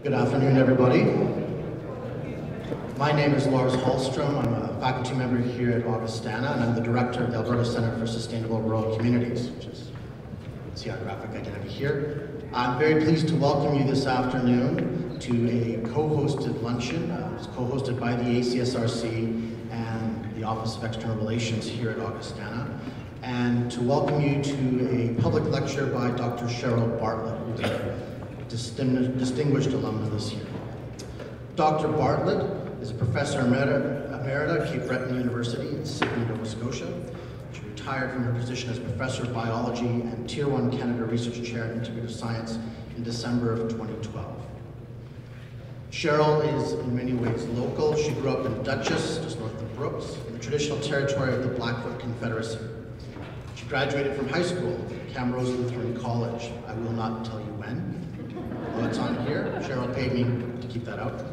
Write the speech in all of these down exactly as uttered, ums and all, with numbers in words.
Good afternoon, everybody. My name is Lars Hallstrom. I'm a faculty member here at Augustana, and I'm the director of the Alberta Centre for Sustainable Rural Communities, which is, see our graphic identity here. I'm very pleased to welcome you this afternoon to a co-hosted luncheon. Uh, it's co-hosted by the A C S R C and the Office of External Relations here at Augustana, and to welcome you to a public lecture by Doctor Cheryl Bartlett, who's a distin distinguished alumna this year. Doctor Bartlett is a professor emerita, emerita at Cape Breton University in Sydney, Nova Scotia. She retired from her position as Professor of Biology and Tier one Canada Research Chair in Integrative Science in December of twenty twelve. Cheryl is in many ways local. She grew up in Duchess, just north of Brooks, in the traditional territory of the Blackfoot Confederacy. She graduated from high school at Camrose Lutheran College. I will not tell you when, although it's on here. Cheryl paid me to keep that out.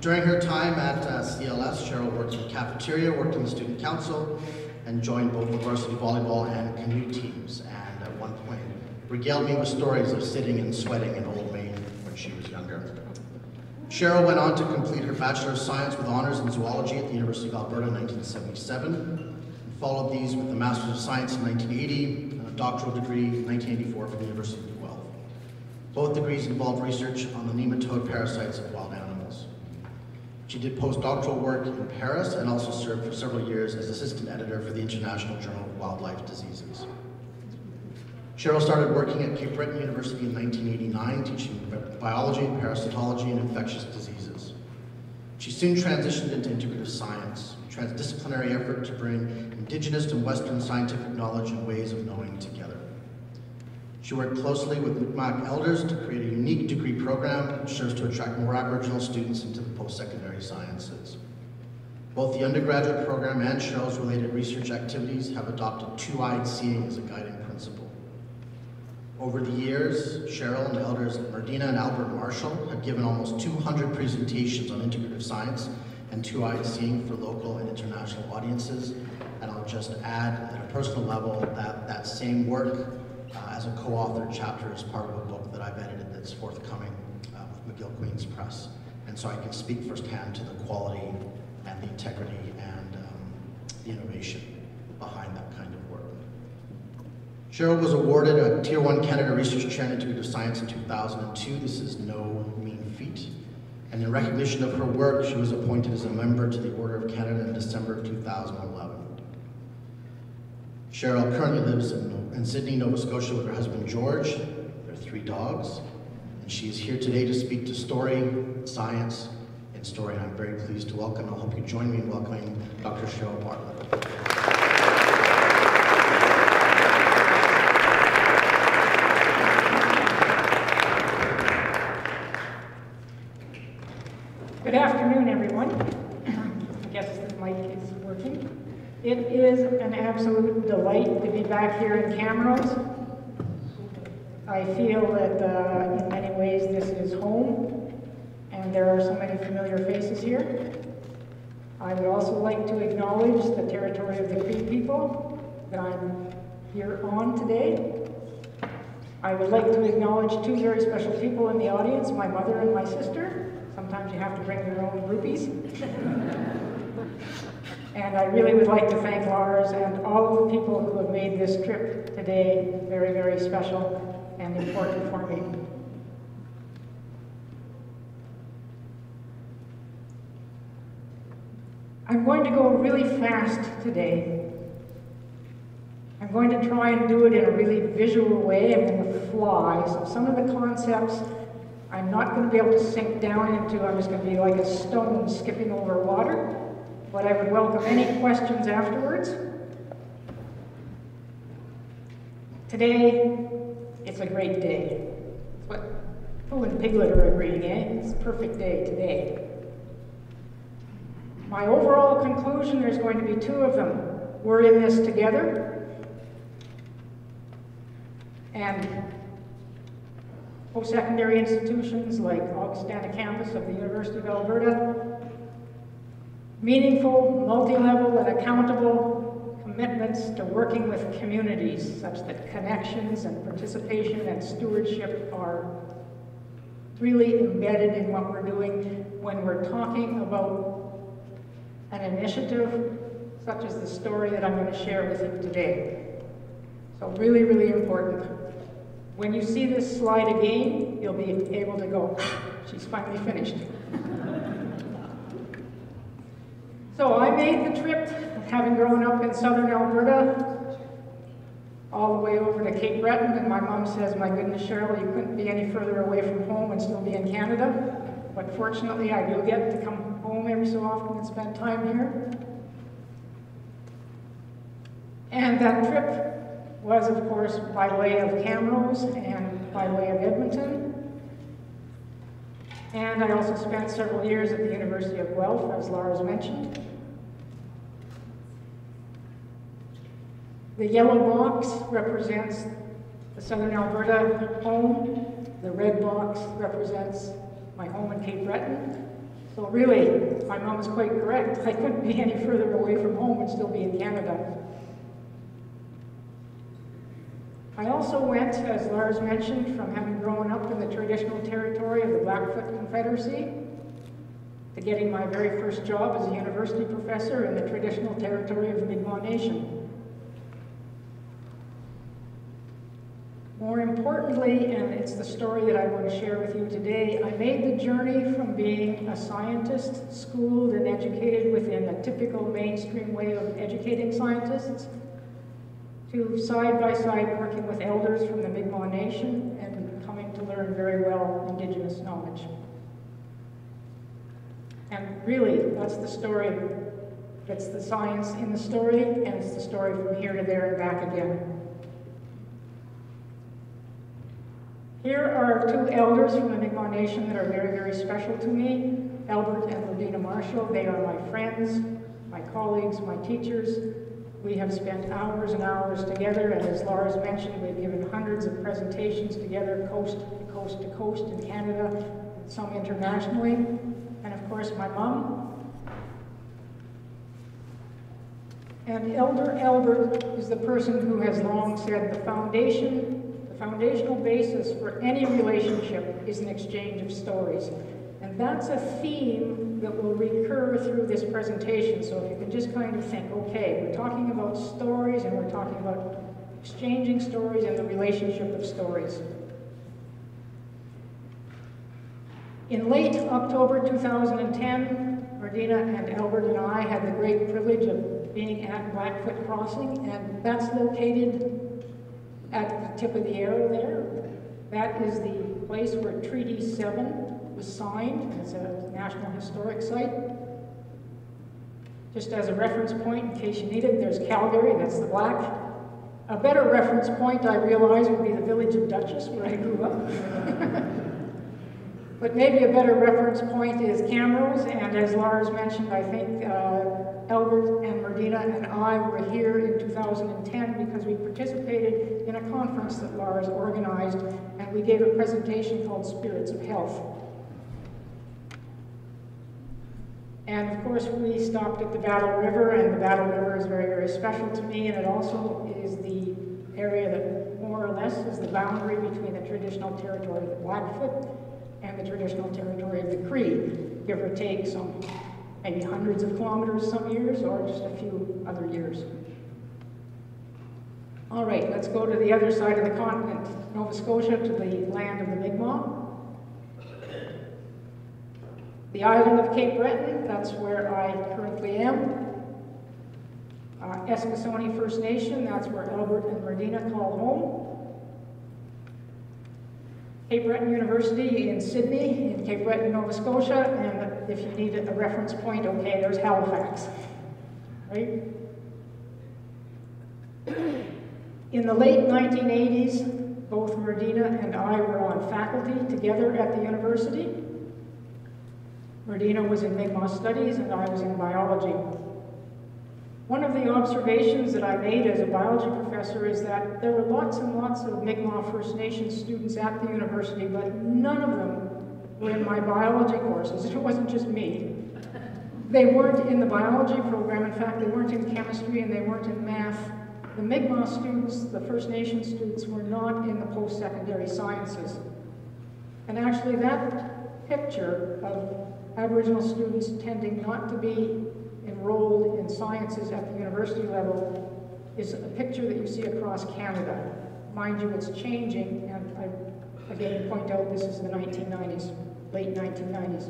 During her time at uh, C L S, Cheryl worked in the cafeteria, worked in the student council, and joined both the varsity volleyball and canoe teams, and at one point regaled me with stories of sitting and sweating in Old Main when she was younger. Cheryl went on to complete her Bachelor of Science with honors in Zoology at the University of Alberta in nineteen seventy-seven, and followed these with the Master's of Science in nineteen eighty and a doctoral degree in nineteen eighty-four from the University of Guelph. Both degrees involved research on the nematode parasites of wild animals. She did postdoctoral work in Paris and also served for several years as assistant editor for the International Journal of Wildlife Diseases. Cheryl started working at Cape Breton University in nineteen eighty-nine, teaching biology, parasitology, and infectious diseases. She soon transitioned into integrative science, a transdisciplinary effort to bring indigenous and Western scientific knowledge and ways of knowing together. She worked closely with Mi'kmaq elders to create a unique degree program which serves to attract more Aboriginal students into the post-secondary sciences. Both the undergraduate program and Cheryl's related research activities have adopted two-eyed seeing as a guiding principle. Over the years, Cheryl and elders Murdena and Albert Marshall have given almost two hundred presentations on integrative science and two-eyed seeing for local and international audiences. And I'll just add, at a personal level, that that same work Uh, as a co-authored chapter as part of a book that I've edited that's forthcoming uh, with McGill Queen's Press. And so I can speak firsthand to the quality and the integrity and um, the innovation behind that kind of work. Cheryl was awarded a Tier one Canada Research Chair in Integrative Science in two thousand two. This is no mean feat. And in recognition of her work, she was appointed as a member to the Order of Canada in December of two thousand eleven. Cheryl currently lives in, in Sydney, Nova Scotia with her husband George, their three dogs, and she is here today to speak to story, science, and story, and I'm very pleased to welcome, I hope you join me in welcoming Doctor Cheryl Bartlett. Good afternoon, everyone. I guess the mic is working. It is an absolute delight to be back here in Camrose. I feel that uh, in many ways this is home, and there are so many familiar faces here. I would also like to acknowledge the territory of the Cree people that I'm here on today. I would like to acknowledge two very special people in the audience, my mother and my sister. Sometimes you have to bring your own rupees. And I really would like to thank Lars and all of the people who have made this trip today very, very special and important for me. I'm going to go really fast today. I'm going to try and do it in a really visual way. I'm going to fly. So some of the concepts I'm not going to be able to sink down into. I'm just going to be like a stone skipping over water. But I would welcome any questions afterwards. Today, it's a great day. It's what Pooh and Piglet are agreeing, eh? It's a perfect day today. My overall conclusion, there's going to be two of them. We're in this together. And post-secondary institutions like Augustana Campus of the University of Alberta, meaningful, multi-level, and accountable commitments to working with communities such that connections and participation and stewardship are really embedded in what we're doing when we're talking about an initiative such as the story that I'm going to share with you today. So really, really important. When you see this slide again, you'll be able to go, she's finally finished. So I made the trip, having grown up in southern Alberta, all the way over to Cape Breton, and my mom says, my goodness, Cheryl, you couldn't be any further away from home and still be in Canada. But fortunately, I do get to come home every so often and spend time here. And that trip was, of course, by way of Camrose and by way of Edmonton. And I also spent several years at the University of Guelph, as Lars mentioned. The yellow box represents the southern Alberta home. The red box represents my home in Cape Breton. So really, my mom is quite correct. I couldn't be any further away from home and still be in Canada. I also went, as Lars mentioned, from having grown up in the traditional territory of the Blackfoot Confederacy to getting my very first job as a university professor in the traditional territory of the Mi'kmaq Nation. More importantly, and it's the story that I want to share with you today, I made the journey from being a scientist, schooled and educated within a typical mainstream way of educating scientists, to side-by-side working with elders from the Mi'kmaq Nation and coming to learn very well Indigenous knowledge. And really, that's the story. It's the science in the story, and it's the story from here to there and back again. Here are two elders from the Mi'kmaq Nation that are very, very special to me, Albert and Murdena Marshall. They are my friends, my colleagues, my teachers. We have spent hours and hours together, and as Lars mentioned, we've given hundreds of presentations together, coast to coast to coast in Canada, and some internationally, and of course my mom. And Elder Albert is the person who has long said the foundation, the foundational basis for any relationship is an exchange of stories. And that's a theme that will recur through this presentation. So if you can just kind of think, okay, we're talking about stories and we're talking about exchanging stories and the relationship of stories. In late October two thousand ten, Ardina and Albert and I had the great privilege of being at Blackfoot Crossing, and that's located at the tip of the arrow there. That is the place where Treaty seven was signed. It's a National Historic Site. Just as a reference point, in case you need it, there's Calgary, that's the black. A better reference point, I realize, would be the village of Duchess, where I grew up. But maybe a better reference point is Camrose, and as Lars mentioned, I think uh, Albert and Murdena and I were here in two thousand ten because we participated in a conference that Lars organized, and we gave a presentation called Spirits of Health. And of course, we stopped at the Battle River, and the Battle River is very, very special to me, and it also is the area that more or less is the boundary between the traditional territory of the Blackfoot and the traditional territory of the Cree, give or take some, maybe hundreds of kilometers some years, or just a few other years. All right, let's go to the other side of the continent, Nova Scotia, to the land of the Mi'kmaq. The island of Cape Breton, that's where I currently am. Uh, Eskasoni First Nation, that's where Albert and Murdena call home. Cape Breton University in Sydney, in Cape Breton, Nova Scotia, and if you need a reference point, okay, there's Halifax, right? In the late nineteen eighties, both Murdena and I were on faculty together at the university. Murdena was in Mi'kmaq Studies and I was in biology. One of the observations that I made as a biology professor is that there were lots and lots of Mi'kmaq First Nations students at the university, but none of them were in my biology courses. It wasn't just me. They weren't in the biology program. In fact, they weren't in chemistry and they weren't in math. The Mi'kmaq students, the First Nation students, were not in the post-secondary sciences. And actually that picture of Aboriginal students tending not to be enrolled in sciences at the university level is a picture that you see across Canada. Mind you, it's changing, and I again point out this is the nineteen nineties, late nineteen nineties.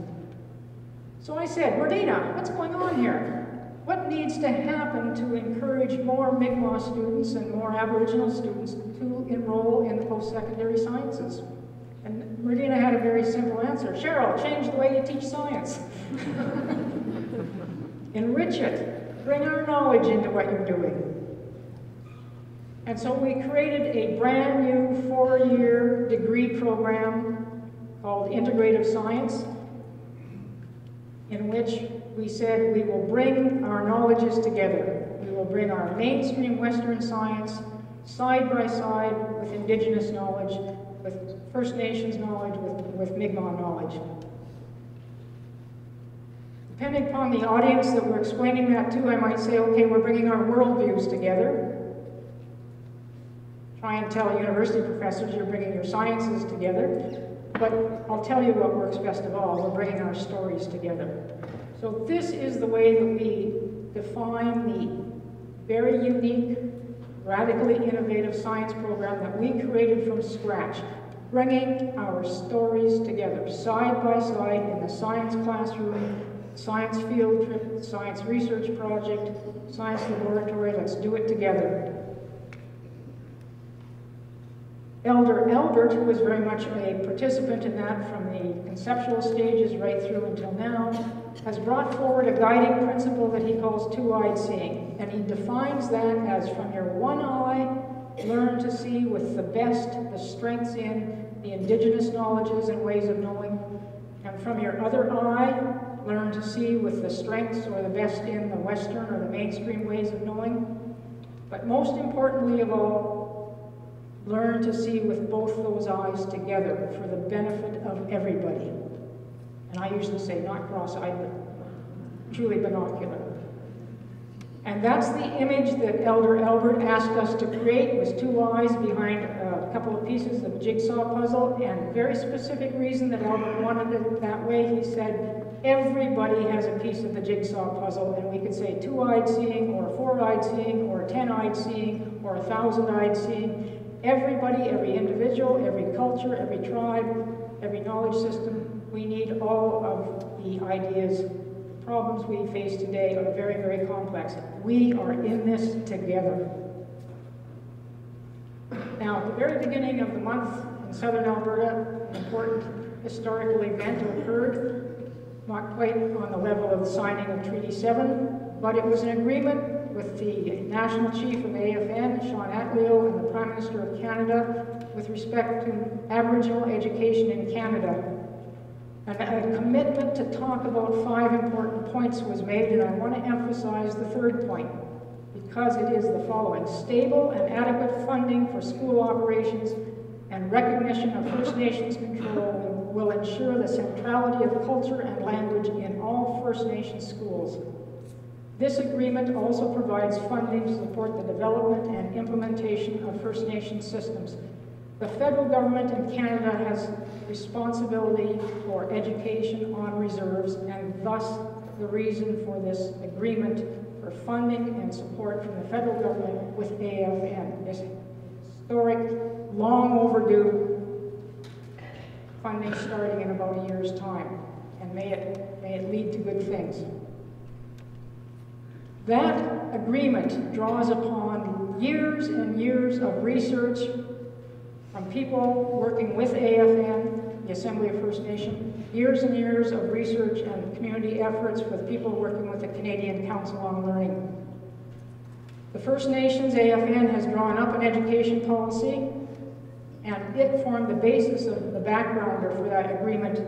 So I said, Murdena, what's going on here? What needs to happen to encourage more Mi'kmaq students and more Aboriginal students to enroll in the post-secondary sciences? And Murdena had a very simple answer. Cheryl, change the way you teach science. Enrich it. Bring our knowledge into what you're doing. And so we created a brand new four-year degree program called Integrative Science, in which we said we will bring our knowledges together. We will bring our mainstream Western science side by side with Indigenous knowledge, with First Nations knowledge, with, with Mi'kmaq knowledge. Depending upon the audience that we're explaining that to, I might say, okay, we're bringing our worldviews together. Try and tell university professors you're bringing your sciences together, but I'll tell you what works best of all, we're bringing our stories together. So this is the way that we define the very unique, radically innovative science program that we created from scratch, bringing our stories together, side by side in the science classroom, science field trip, science research project, science laboratory, let's do it together. Elder Albert, who was very much a participant in that from the conceptual stages right through until now, has brought forward a guiding principle that he calls two-eyed seeing. And he defines that as from your one eye, learn to see with the best, the strengths in, the indigenous knowledges and ways of knowing. And from your other eye, learn to see with the strengths or the best in the Western or the mainstream ways of knowing. But most importantly of all, learn to see with both those eyes together for the benefit of everybody. And I usually say not cross-eyed, but truly binocular. And that's the image that Elder Albert asked us to create, was two eyes behind a couple of pieces of jigsaw puzzle, and very specific reason that Albert wanted it that way. He said, everybody has a piece of the jigsaw puzzle, and we could say two-eyed seeing, or four-eyed seeing, or ten-eyed seeing, or a thousand-eyed seeing. Everybody, every individual, every culture, every tribe, every knowledge system, we need all of the ideas. The problems we face today are very, very complex. We are in this together. Now, at the very beginning of the month in southern Alberta, an important historical event occurred, not quite on the level of the signing of Treaty seven, but it was an agreement with the National Chief of A F N, Shawn Atleo, and the Prime Minister of Canada with respect to Aboriginal education in Canada. And a commitment to talk about five important points was made, and I want to emphasize the third point, because it is the following: stable and adequate funding for school operations and recognition of First Nations control will ensure the centrality of culture and language in all First Nations schools. This agreement also provides funding to support the development and implementation of First Nations systems. The federal government in Canada has responsibility for education on reserves, and thus the reason for this agreement for funding and support from the federal government with A F N. This historic, long overdue funding starting in about a year's time, and may it, may it lead to good things. That agreement draws upon years and years of research from people working with A F N, the Assembly of First Nations, years and years of research and community efforts with people working with the Canadian Council on Learning. The First Nations A F N has drawn up an education policy, and it formed the basis of the backgrounder for that agreement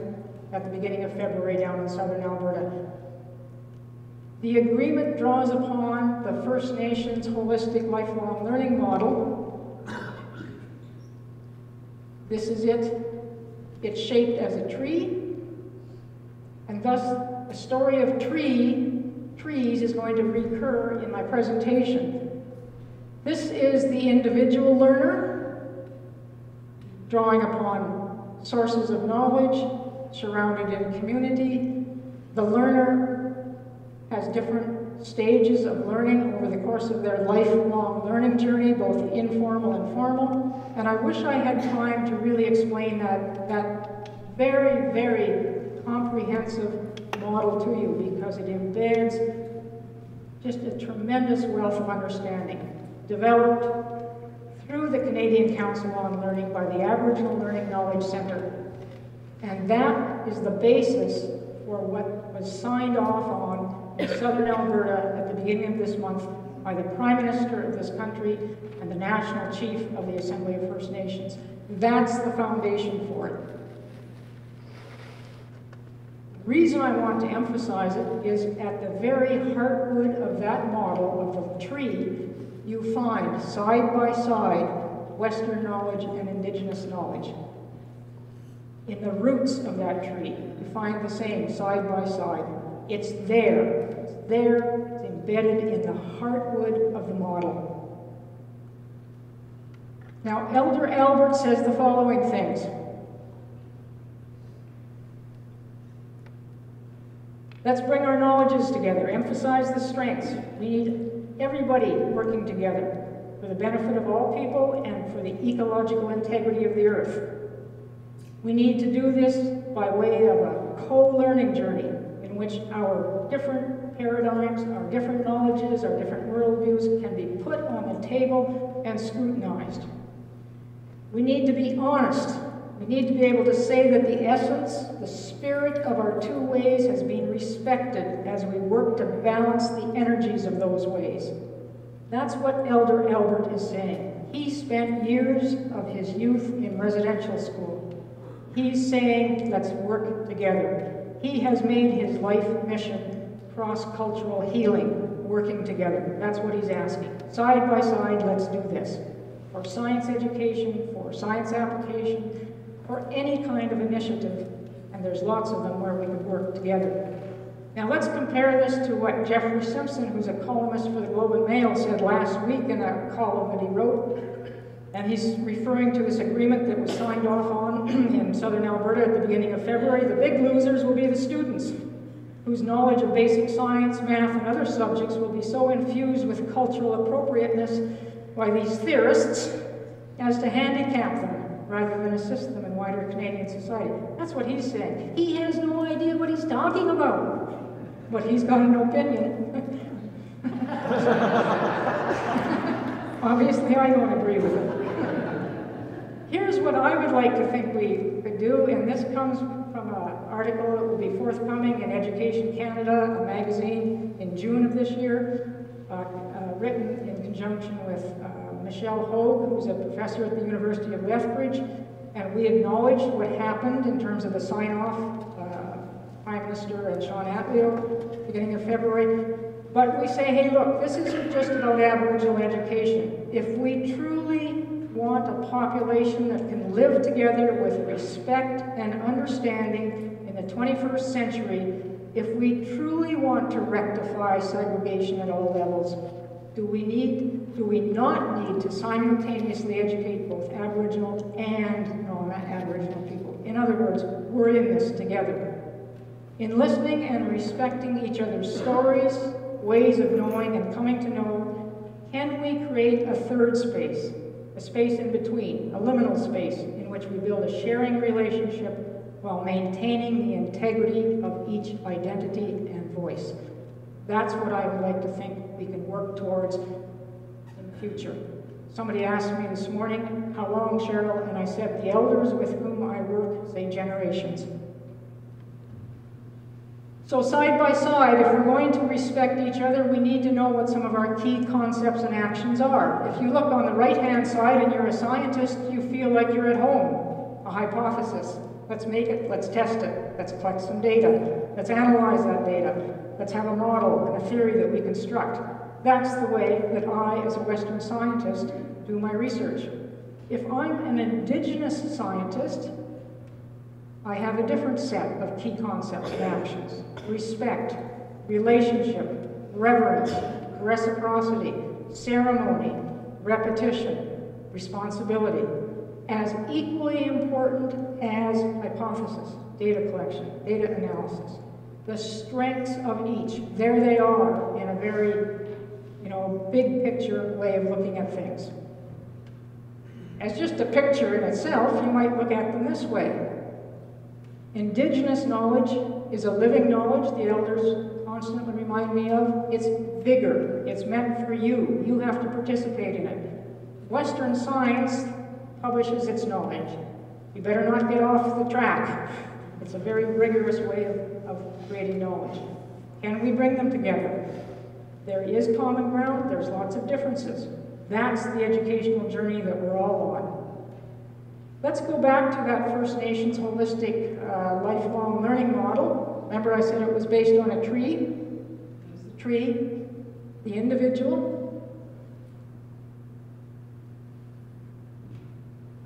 at the beginning of February down in southern Alberta. The agreement draws upon the First Nations holistic lifelong learning model. This is it. It's shaped as a tree, and thus the story of tree, trees is going to recur in my presentation. This is the individual learner drawing upon sources of knowledge, surrounded in community. The learner has different stages of learning over the course of their lifelong learning journey, both informal and formal. And I wish I had time to really explain that, that very, very comprehensive model to you, because it embeds just a tremendous wealth of understanding developed through the Canadian Council on Learning by the Aboriginal Learning Knowledge Centre. And that is the basis for what was signed off on in southern Alberta at the beginning of this month by the Prime Minister of this country and the National Chief of the Assembly of First Nations. That's the foundation for it. The reason I want to emphasize it is at the very heartwood of that model, of the tree, you find side by side Western knowledge and Indigenous knowledge. In the roots of that tree, you find the same side by side. It's there, it's there, it's embedded in the heartwood of the model. Now, Elder Albert says the following things. Let's bring our knowledges together, emphasize the strengths. We need everybody working together for the benefit of all people and for the ecological integrity of the earth. We need to do this by way of a co-learning journey in which our different paradigms, our different knowledges, our different worldviews can be put on the table and scrutinized. We need to be honest. We need to be able to say that the essence, the spirit of our two ways has been respected as we work to balance the energies of those ways. That's what Elder Albert is saying. He spent years of his youth in residential school. He's saying, let's work together. He has made his life mission cross-cultural healing, working together. That's what he's asking. Side by side, let's do this. For science education, for science application, or any kind of initiative, and there's lots of them where we could work together. Now let's compare this to what Jeffrey Simpson, who's a columnist for the Globe and Mail, said last week in a column that he wrote, and he's referring to this agreement that was signed off on in southern Alberta at the beginning of February. The big losers will be the students, whose knowledge of basic science, math, and other subjects will be so infused with cultural appropriateness by these theorists as to handicap them, rather than assist them in wider Canadian society. That's what he's saying. He has no idea what he's talking about, but he's got an opinion. Obviously, I don't agree with it. Here's what I would like to think we could do, and this comes from an article that will be forthcoming in Education Canada, a magazine in June of this year, uh, uh, written in conjunction with uh, Michelle Hogue, who's a professor at the University of Lethbridge, and we acknowledged what happened in terms of the sign-off, uh, Prime Minister and Shawn Atleo, beginning of February. But we say, hey, look, this isn't just about Aboriginal education. If we truly want a population that can live together with respect and understanding in the twenty-first century, if we truly want to rectify segregation at all levels, Do we need, do we not need to simultaneously educate both Aboriginal and non-Aboriginal people? In other words, we're in this together. In listening and respecting each other's stories, ways of knowing and coming to know, can we create a third space, a space in between, a liminal space in which we build a sharing relationship while maintaining the integrity of each identity and voice? That's what I would like to think we can work towards in the future. Somebody asked me this morning, how long, Cheryl? And I said, the elders with whom I work say generations. So side by side, if we're going to respect each other, we need to know what some of our key concepts and actions are. If you look on the right-hand side and you're a scientist, you feel like you're at home. A hypothesis. Let's make it. Let's test it. Let's collect some data. Let's analyze that data. Let's have a model and a theory that we construct. That's the way that I, as a Western scientist, do my research. If I'm an Indigenous scientist, I have a different set of key concepts and actions. Respect, relationship, reverence, reciprocity, ceremony, repetition, responsibility. as equally important as hypothesis, data collection, data analysis. The strengths of each, there they are in a very, you know, big picture way of looking at things. As just a picture in itself, you might look at them this way. Indigenous knowledge is a living knowledge, the elders constantly remind me of. It's vigor, it's meant for you. You have to participate in it. Western science publishes its knowledge. You better not get off the track. It's a very rigorous way of, of creating knowledge. Can we bring them together? There is common ground, there's lots of differences. That's the educational journey that we're all on. Let's go back to that First Nations holistic uh, lifelong learning model. Remember I said it was based on a tree? The tree, the individual.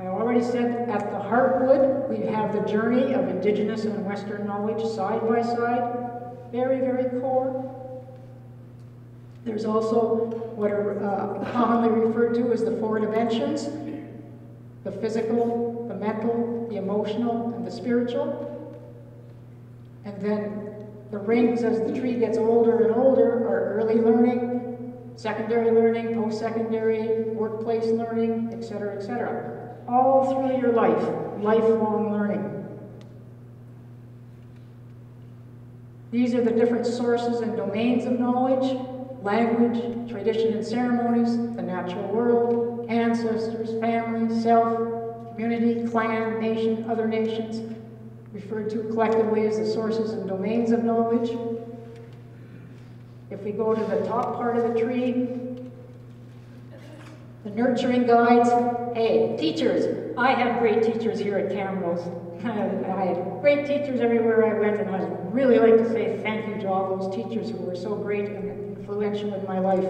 I already said at the Heartwood, we have the journey of Indigenous and Western knowledge side by side. Very, very core. There's also what are uh, commonly referred to as the four dimensions, the physical, the mental, the emotional, and the spiritual. And then the rings as the tree gets older and older are early learning, secondary learning, post-secondary, workplace learning, et cetera, et cetera. All through your life, lifelong learning. These are the different sources and domains of knowledge. Language, tradition and ceremonies, the natural world, ancestors, family, self, community, clan, nation, other nations, referred to collectively as the sources and domains of knowledge. If we go to the top part of the tree, the nurturing guides, hey, teachers. I had great teachers here at Camrose. I had great teachers everywhere I went, and I'd really like to say thank you to all those teachers who were so great and influential in my life.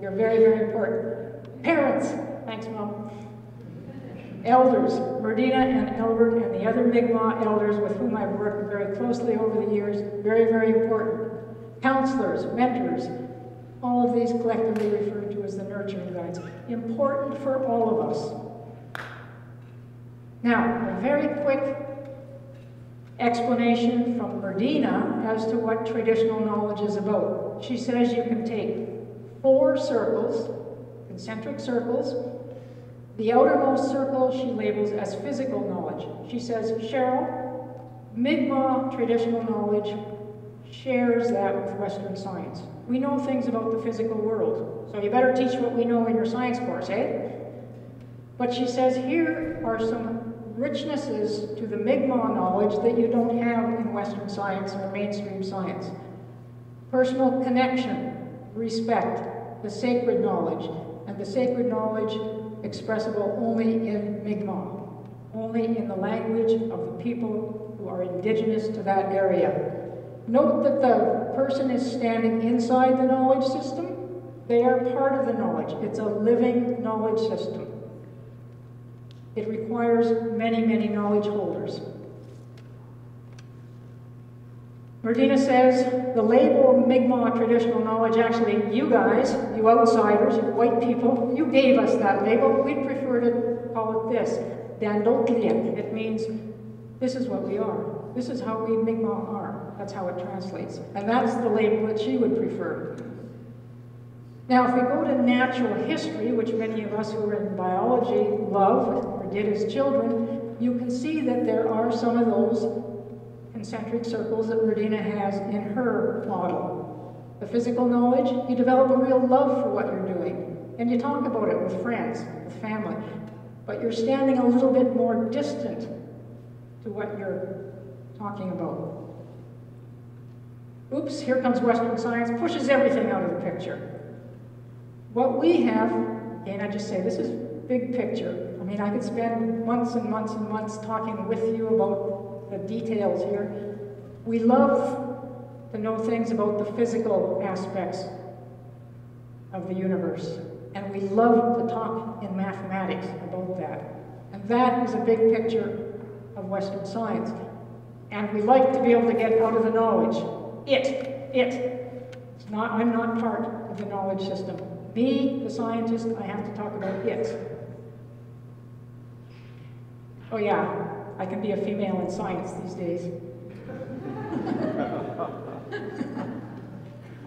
You're very, very important. Parents, thanks, Mom. Elders, Murdena and Albert and the other Mi'kmaq elders with whom I've worked very closely over the years, very, very important. Counselors, mentors, all of these collectively referred to as the nurturing guides. Important for all of us. Now, a very quick explanation from Murdena as to what traditional knowledge is about. She says you can take four circles, concentric circles. The outermost circle she labels as physical knowledge. She says, Cheryl, Mi'kmaq traditional knowledge shares that with Western science. We know things about the physical world, so you better teach what we know in your science course, eh? But she says here are some richnesses to the Mi'kmaq knowledge that you don't have in Western science or mainstream science. Personal connection, respect, the sacred knowledge, and the sacred knowledge expressible only in Mi'kmaq, only in the language of the people who are indigenous to that area. Note that the person is standing inside the knowledge system. They are part of the knowledge. It's a living knowledge system. It requires many, many knowledge holders. Murdena says, the label Mi'kmaq traditional knowledge, actually, you guys, you outsiders, you white people, you gave us that label. We'd prefer to call it this, Dandotliak. It means, this is what we are. This is how we Mi'kmaq are. That's how it translates. And that's the label that she would prefer. Now, if we go to natural history, which many of us who are in biology love, or did as children, you can see that there are some of those concentric circles that Murdena has in her model. The physical knowledge, you develop a real love for what you're doing, and you talk about it with friends, with family, but you're standing a little bit more distant to what you're talking about. Oops, here comes Western science, pushes everything out of the picture. What we have, and I just say this is big picture. I mean, I could spend months and months and months talking with you about the details here. We love to know things about the physical aspects of the universe, and we love to talk in mathematics about that. And that is a big picture of Western science. And we like to be able to get out of the knowledge. It, it. It's not, I'm not part of the knowledge system. Me, the scientist, I have to talk about it. Oh yeah, I can be a female in science these days.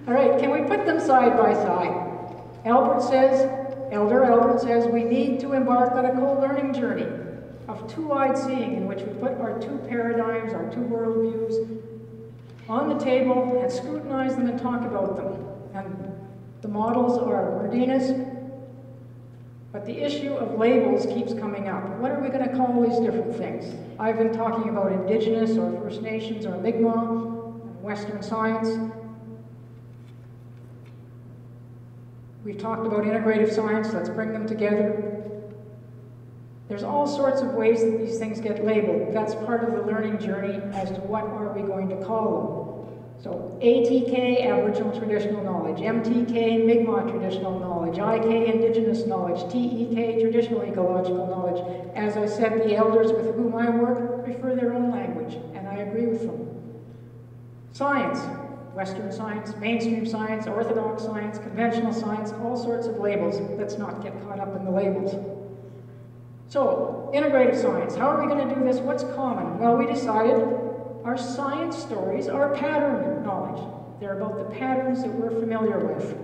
All right, can we put them side by side? Albert says, Elder Albert says, we need to embark on a co-learning journey of two-eyed seeing in which we put our two paradigms, our two worldviews on the table and scrutinize them and talk about them. And the models are Murdena's, but the issue of labels keeps coming up. What are we going to call these different things? I've been talking about Indigenous or First Nations or Mi'kmaq, Western science. We've talked about integrative science, let's bring them together. There's all sorts of ways that these things get labeled. That's part of the learning journey as to what are we going to call them. So A T K, Aboriginal Traditional Knowledge, M T K, Mi'kmaq Traditional Knowledge, I K, Indigenous Knowledge, T E K, Traditional Ecological Knowledge. As I said, the elders with whom I work prefer their own language, and I agree with them. Science, Western science, mainstream science, orthodox science, conventional science, all sorts of labels. Let's not get caught up in the labels. So, integrative science, how are we going to do this? What's common? Well, we decided our science stories are pattern knowledge. They're about the patterns that we're familiar with.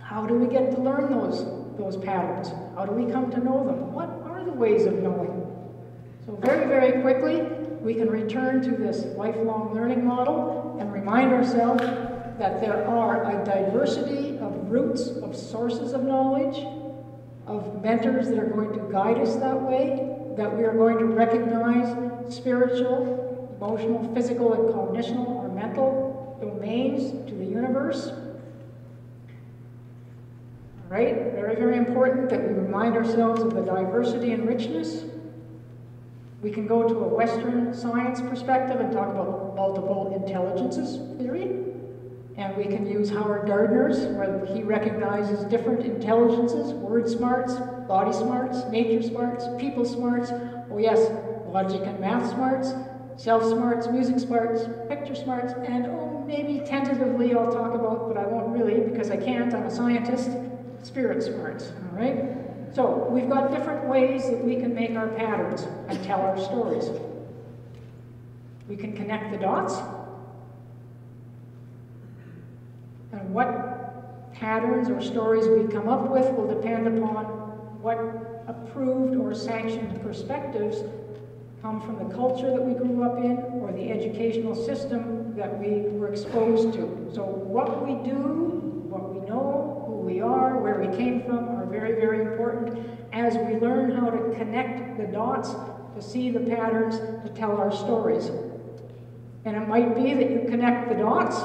How do we get to learn those, those patterns? How do we come to know them? What are the ways of knowing? So very, very quickly, we can return to this lifelong learning model and remind ourselves that there are a diversity of routes, of sources of knowledge, of mentors that are going to guide us that way, that we are going to recognize spiritual, emotional, physical, and cognitional or mental domains to the universe. All right, very, very important that we remind ourselves of the diversity and richness. We can go to a Western science perspective and talk about multiple intelligences theory. And we can use Howard Gardner's, where he recognizes different intelligences, word smarts, body smarts, nature smarts, people smarts, oh yes, logic and math smarts, self smarts, music smarts, picture smarts, and oh, maybe tentatively I'll talk about, but I won't really because I can't, I'm a scientist, spirit smarts, all right? So we've got different ways that we can make our patterns and tell our stories. We can connect the dots. And what patterns or stories we come up with will depend upon what approved or sanctioned perspectives come from the culture that we grew up in or the educational system that we were exposed to. So what we do, what we know, who we are, where we came from are very, very important as we learn how to connect the dots, to see the patterns, to tell our stories. And it might be that you connect the dots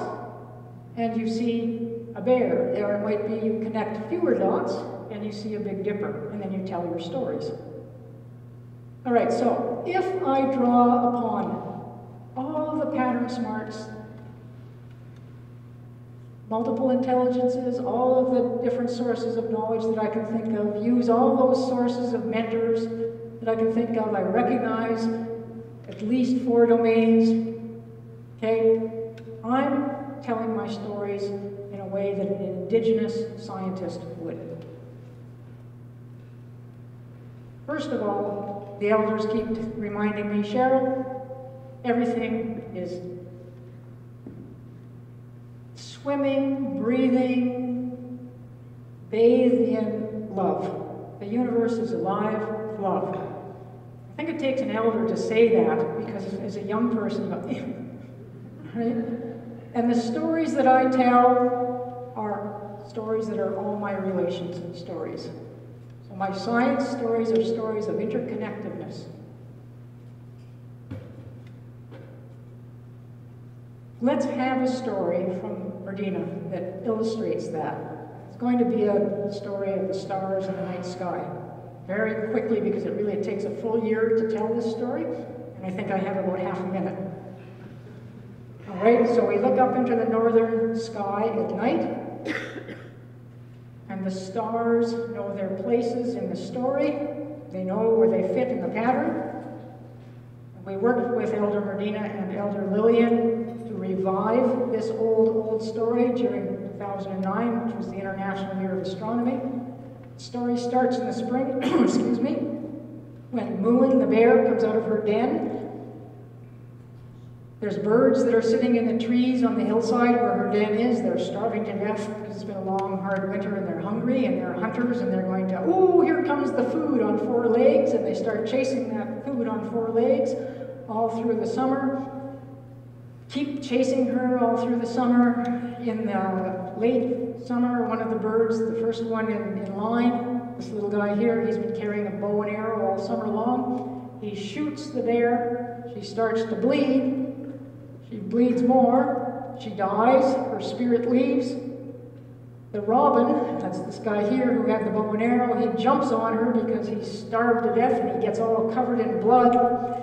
and you see a bear, or it might be you connect fewer dots and you see a Big Dipper, and then you tell your stories. All right, so if I draw upon all the pattern smarts, multiple intelligences, all of the different sources of knowledge that I can think of, use all those sources of mentors that I can think of, I recognize at least four domains, okay? I'm telling my stories in a way that an Indigenous scientist would. First of all, the elders keep reminding me, Cheryl, everything is swimming, breathing, bathed in love. The universe is alive with love. I think it takes an elder to say that because as a young person, right? And the stories that I tell are stories that are all my relations stories. So my science stories are stories of interconnectedness. Let's have a story from Ardina that illustrates that. It's going to be a story of the stars and the night sky. Very quickly, because it really takes a full year to tell this story, and I think I have about half a minute. All right, so we look up into the northern sky at night, and the stars know their places in the story. They know where they fit in the pattern. We worked with Elder Murdena and Elder Lillian to revive this old, old story during two thousand nine, which was the International Year of Astronomy. The story starts in the spring, excuse me, When Moon, the bear, comes out of her den, there's birds that are sitting in the trees on the hillside where her den is. They're starving to death because it's been a long, hard winter and they're hungry and they're hunters and they're going to, oh, here comes the food on four legs, and they start chasing that food on four legs all through the summer. Keep chasing her all through the summer. In the late summer, one of the birds, the first one in, in line, this little guy here, he's been carrying a bow and arrow all summer long. He shoots the bear, she starts to bleed. She bleeds more, she dies, her spirit leaves. The robin, that's this guy here who had the bow and arrow, he jumps on her because he's starved to death and he gets all covered in blood.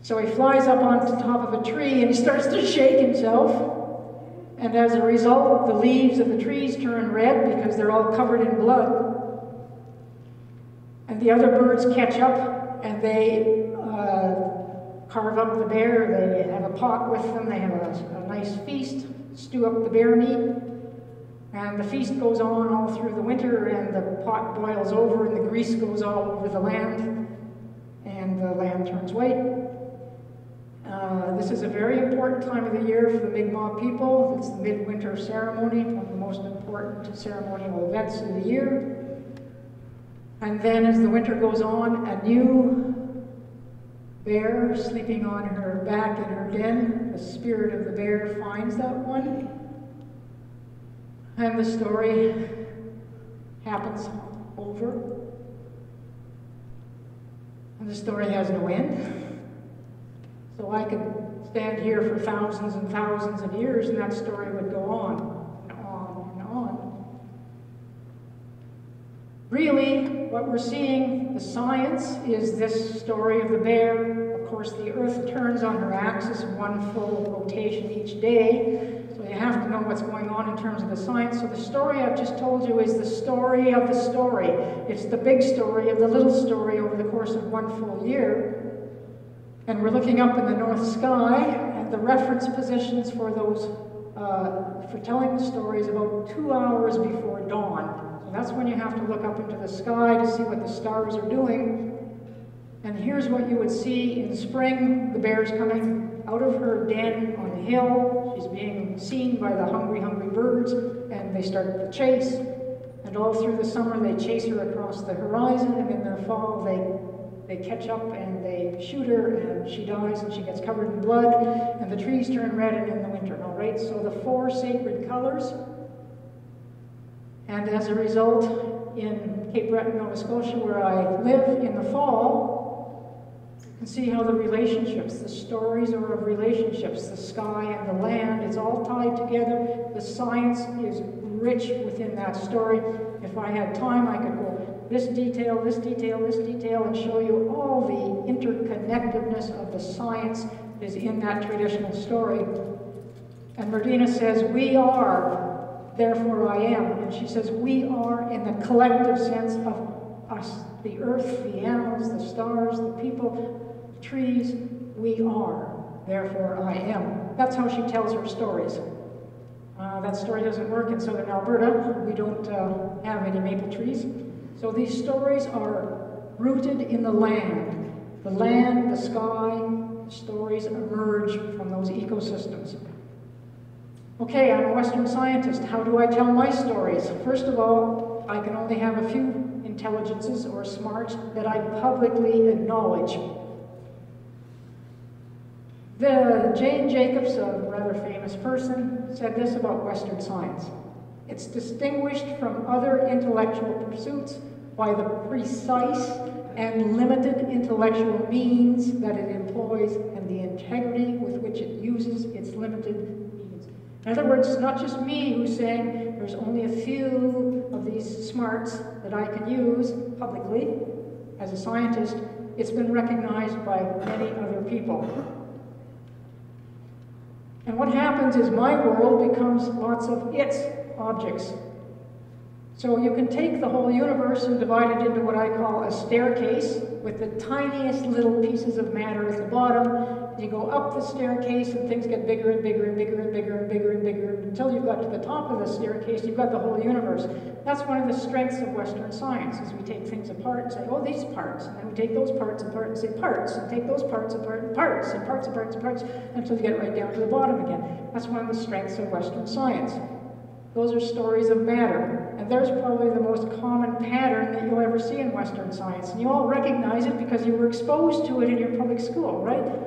So he flies up onto the top of a tree and he starts to shake himself. And as a result, the leaves of the trees turn red because they're all covered in blood. And the other birds catch up and they uh, carve up the bear, they have a pot with them, they have a, a nice feast, stew up the bear meat, and the feast goes on all through the winter, and the pot boils over, and the grease goes all over the land, and the land turns white. Uh, this is a very important time of the year for the Mi'kmaq people. It's the midwinter ceremony, one of the most important ceremonial events of the year. And then as the winter goes on, a new bear sleeping on her back in her den. The spirit of the bear finds that one. And the story happens over. And the story has no end. So I could stand here for thousands and thousands of years and that story would go on and on and on. Really, what we're seeing, the science, is this story of the bear. Of course, the Earth turns on her axis one full rotation each day, so you have to know what's going on in terms of the science. So the story I've just told you is the story of the story. It's the big story of the little story over the course of one full year. And we're looking up in the north sky at the reference positions for those, uh, for telling the stories about two hours before dawn. That's when you have to look up into the sky to see what the stars are doing. And here's what you would see in spring. The bear's coming out of her den on the hill. She's being seen by the hungry, hungry birds, and they start the chase. And all through the summer, they chase her across the horizon, and in the fall, they, they catch up and they shoot her, and she dies, and she gets covered in blood, and the trees turn red and in the winter. All right, so the four sacred colors. And as a result, in Cape Breton, Nova Scotia, where I live in the fall, you can see how the relationships, the stories are of relationships, the sky and the land, it's all tied together. The science is rich within that story. If I had time, I could go this detail, this detail, this detail, and show you all the interconnectedness of the science is in that traditional story. And Murdena says, we are, therefore I am. And she says, we are in the collective sense of us, the earth, the animals, the stars, the people, the trees. We are, therefore I am. That's how she tells her stories. Uh, that story doesn't work in southern Alberta. We don't uh, have any maple trees. So these stories are rooted in the land. The land, the sky, the stories emerge from those ecosystems. Okay, I'm a Western scientist. How do I tell my stories? First of all, I can only have a few intelligences or smarts that I publicly acknowledge. The Jane Jacobs, a rather famous person, said this about Western science. It's distinguished from other intellectual pursuits by the precise and limited intellectual means that it employs and the integrity with which it uses its limited. In other words, it's not just me who's saying there's only a few of these smarts that I can use publicly as a scientist. It's been recognized by many other people. And what happens is my world becomes lots of its objects. So you can take the whole universe and divide it into what I call a staircase with the tiniest little pieces of matter at the bottom, you go up the staircase and things get bigger and bigger and bigger and bigger and bigger and bigger, and bigger until you've got to the top of the staircase, you've got the whole universe. That's one of the strengths of Western science, is we take things apart and say, oh, these parts, and then we take those parts apart and say parts, and take those parts apart and parts, and parts and parts and parts, until you get right down to the bottom again. That's one of the strengths of Western science. Those are stories of matter, and there's probably the most common pattern that you'll ever see in Western science, and you all recognize it because you were exposed to it in your public school, right?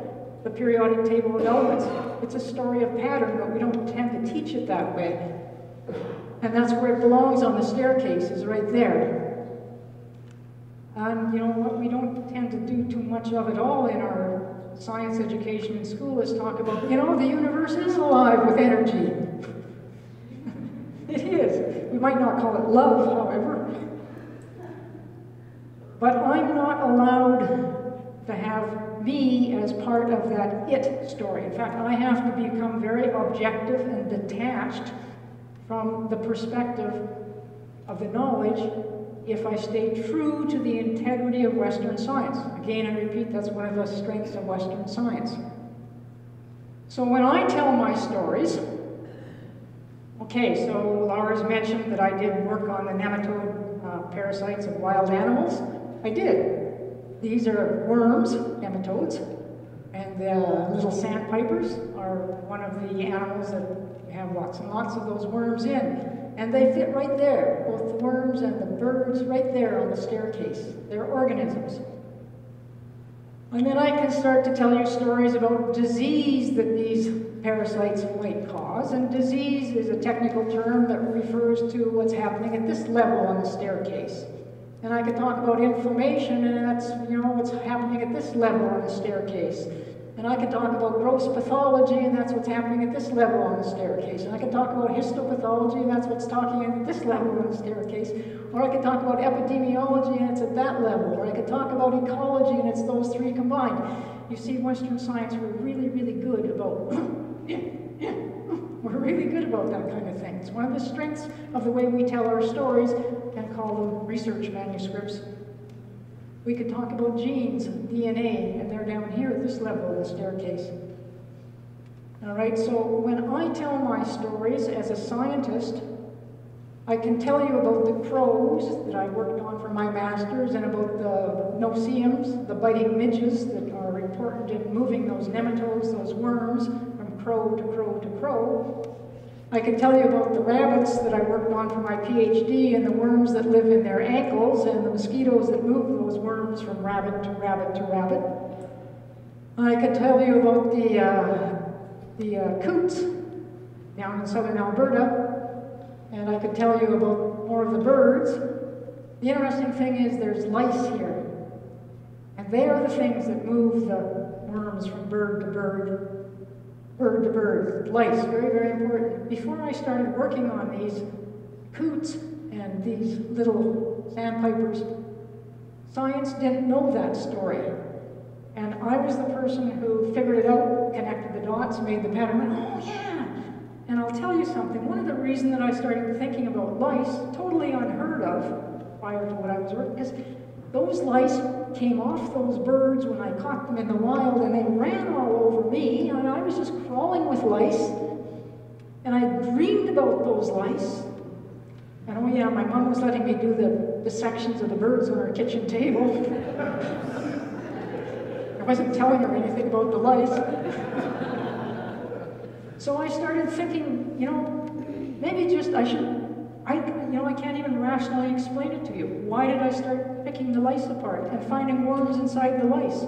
The periodic table of elements. It's a story of pattern, but we don't tend to teach it that way. And that's where it belongs on the staircase, is right there. And you know what we don't tend to do too much of at all in our science education in school is talk about, you know, the universe is alive with energy. It is. We might not call it love, however. But I'm not allowed to have me as part of that it story. In fact, I have to become very objective and detached from the perspective of the knowledge if I stay true to the integrity of Western science. Again, I repeat, that's one of the strengths of Western science. So when I tell my stories, okay, so Lars mentioned that I did work on the nematode uh, parasites of wild animals. I did. These are worms, nematodes, and the little sandpipers are one of the animals that have lots and lots of those worms in. And they fit right there, both the worms and the birds right there on the staircase. They're organisms. And then I can start to tell you stories about disease that these parasites might cause, and disease is a technical term that refers to what's happening at this level on the staircase. And I could talk about inflammation, and that's, you know, what's happening at this level on the staircase. And I could talk about gross pathology, and that's what's happening at this level on the staircase. And I could talk about histopathology, and that's what's talking at this level on the staircase. Or I could talk about epidemiology, and it's at that level. Or I could talk about ecology, and it's those three combined. You see, Western science, we're really, really good about we're really good about that kind of thing. It's one of the strengths of the way we tell our stories and call them research manuscripts. We could talk about genes, D N A, and they're down here at this level of the staircase. All right, so when I tell my stories as a scientist, I can tell you about the crows that I worked on for my master's and about the noceums, the biting midges that are important in moving those nematodes, those worms, from crow to crow to crow. I can tell you about the rabbits that I worked on for my PhD and the worms that live in their ankles and the mosquitoes that move those worms from rabbit to rabbit to rabbit. I can tell you about the, uh, the uh, coots down in southern Alberta, and I could tell you about more of the birds. The interesting thing is there's lice here, and they are the things that move the worms from bird to bird. Bird to bird, lice, very, very important. Before I started working on these coots and these little sandpipers, science didn't know that story. And I was the person who figured it out, connected the dots, made the pattern, went, oh yeah. And I'll tell you something, one of the reasons that I started thinking about lice, totally unheard of prior to what I was working, is those lice came off those birds when I caught them in the wild, and they ran all over me, and I was just crawling with lice, and I dreamed about those lice. And oh yeah, my mom was letting me do the dissections of the birds on our kitchen table. I wasn't telling her anything about the lice. So I started thinking, you know, maybe just I should I, you know, I can't even rationally explain it to you. Why did I start picking the lice apart and finding worms inside the lice?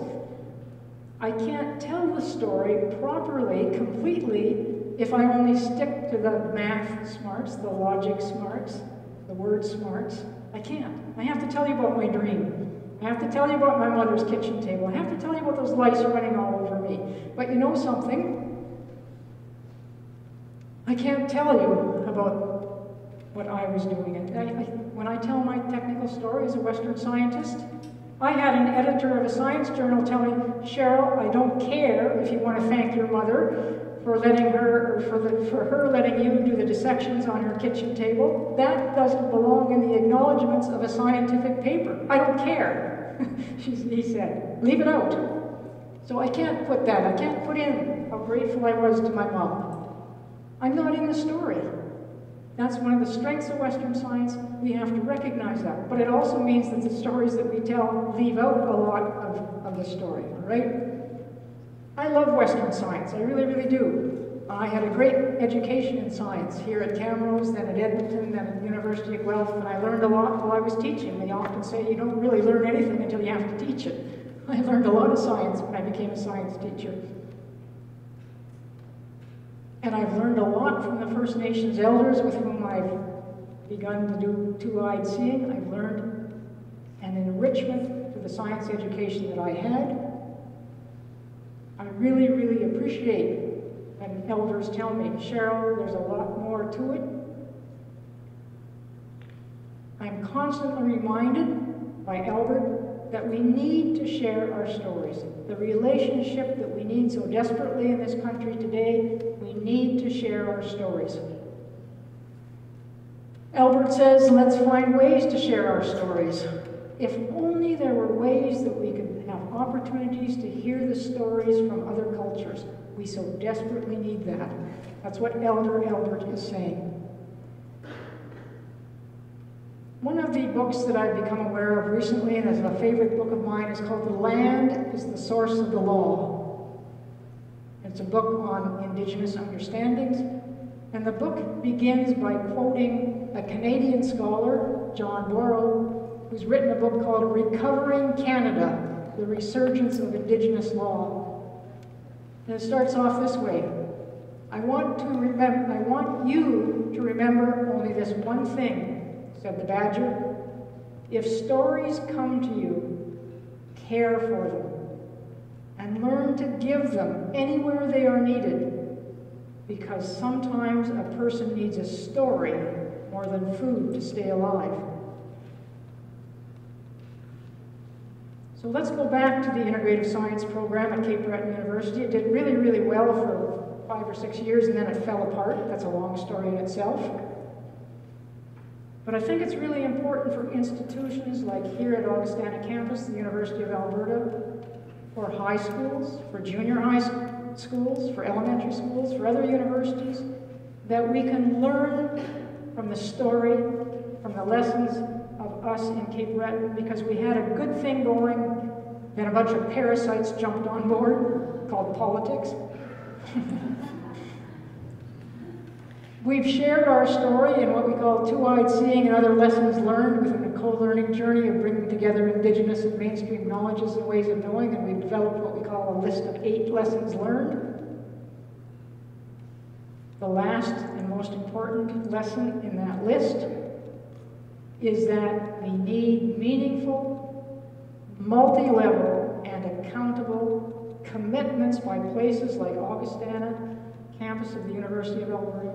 I can't tell the story properly, completely, if I only stick to the math smarts, the logic smarts, the word smarts. I can't. I have to tell you about my dream. I have to tell you about my mother's kitchen table. I have to tell you about those lice running all over me. But you know something? I can't tell you about what I was doing. And I, I, when I tell my technical story as a Western scientist, I had an editor of a science journal tell me, Cheryl, I don't care if you want to thank your mother for letting her, or for, the, for her letting you do the dissections on her kitchen table. That doesn't belong in the acknowledgements of a scientific paper. I don't care, he said. Leave it out. So I can't put that, I can't put in how grateful I was to my mom. I'm not in the story. That's one of the strengths of Western science. We have to recognize that. But it also means that the stories that we tell leave out a lot of, of the story, all right? I love Western science, I really, really do. I had a great education in science here at Camrose, then at Edmonton, then at the University of Guelph, and I learned a lot while I was teaching. They often say you don't really learn anything until you have to teach it. I learned a lot of science when I became a science teacher. And I've learned a lot from the First Nations elders with whom I've begun to do two-eyed seeing. I've learned an enrichment to the science education that I had. I really, really appreciate when elders tell me, Cheryl, there's a lot more to it. I'm constantly reminded by Albert that we need to share our stories. The relationship that we need so desperately in this country today, we need to share our stories. Albert says, let's find ways to share our stories. If only there were ways that we could have opportunities to hear the stories from other cultures. We so desperately need that. That's what Elder Albert is saying. One of the books that I've become aware of recently, and is a favorite book of mine, is called The Land is the Source of the Law. It's a book on Indigenous understandings. And the book begins by quoting a Canadian scholar, John Borrow, who's written a book called Recovering Canada, the Resurgence of Indigenous Law. And it starts off this way. I want to remember, I want you to remember only this one thing, said the badger. If stories come to you, care for them and learn to give them anywhere they are needed, because sometimes a person needs a story more than food to stay alive. So let's go back to the Integrative Science program at Cape Breton University. It did really, really well for five or six years, and then it fell apart. That's a long story in itself. But I think it's really important for institutions like here at Augustana Campus, the University of Alberta, for high schools, for junior high schools, for elementary schools, for other universities, that we can learn from the story, from the lessons, of us in Cape Breton, because we had a good thing going, then a bunch of parasites jumped on board, called politics. We've shared our story in what we call two-eyed seeing and other lessons learned within the co-learning journey of bringing together Indigenous and mainstream knowledges and ways of knowing, and we've developed what we call a list of eight lessons learned. The last and most important lesson in that list is that we need meaningful, multi-level, and accountable commitments by places like Augustana, campus of the University of Alberta,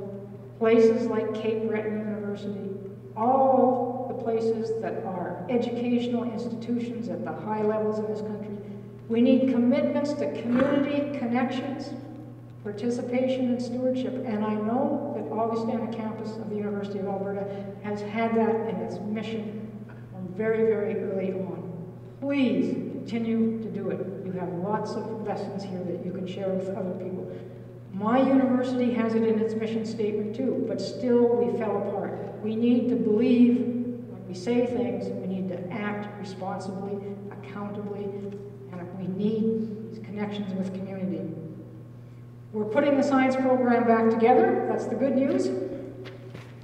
places like Cape Breton University, all the places that are educational institutions at the high levels in this country. We need commitments to community connections, participation and stewardship, and I know that Augustana campus of the University of Alberta has had that in its mission from very, very early on. Please continue to do it. You have lots of lessons here that you can share with other people. My university has it in its mission statement too, but still we fell apart. We need to believe when we say things, we need to act responsibly, accountably, and we need these connections with community. We're putting the science program back together. That's the good news.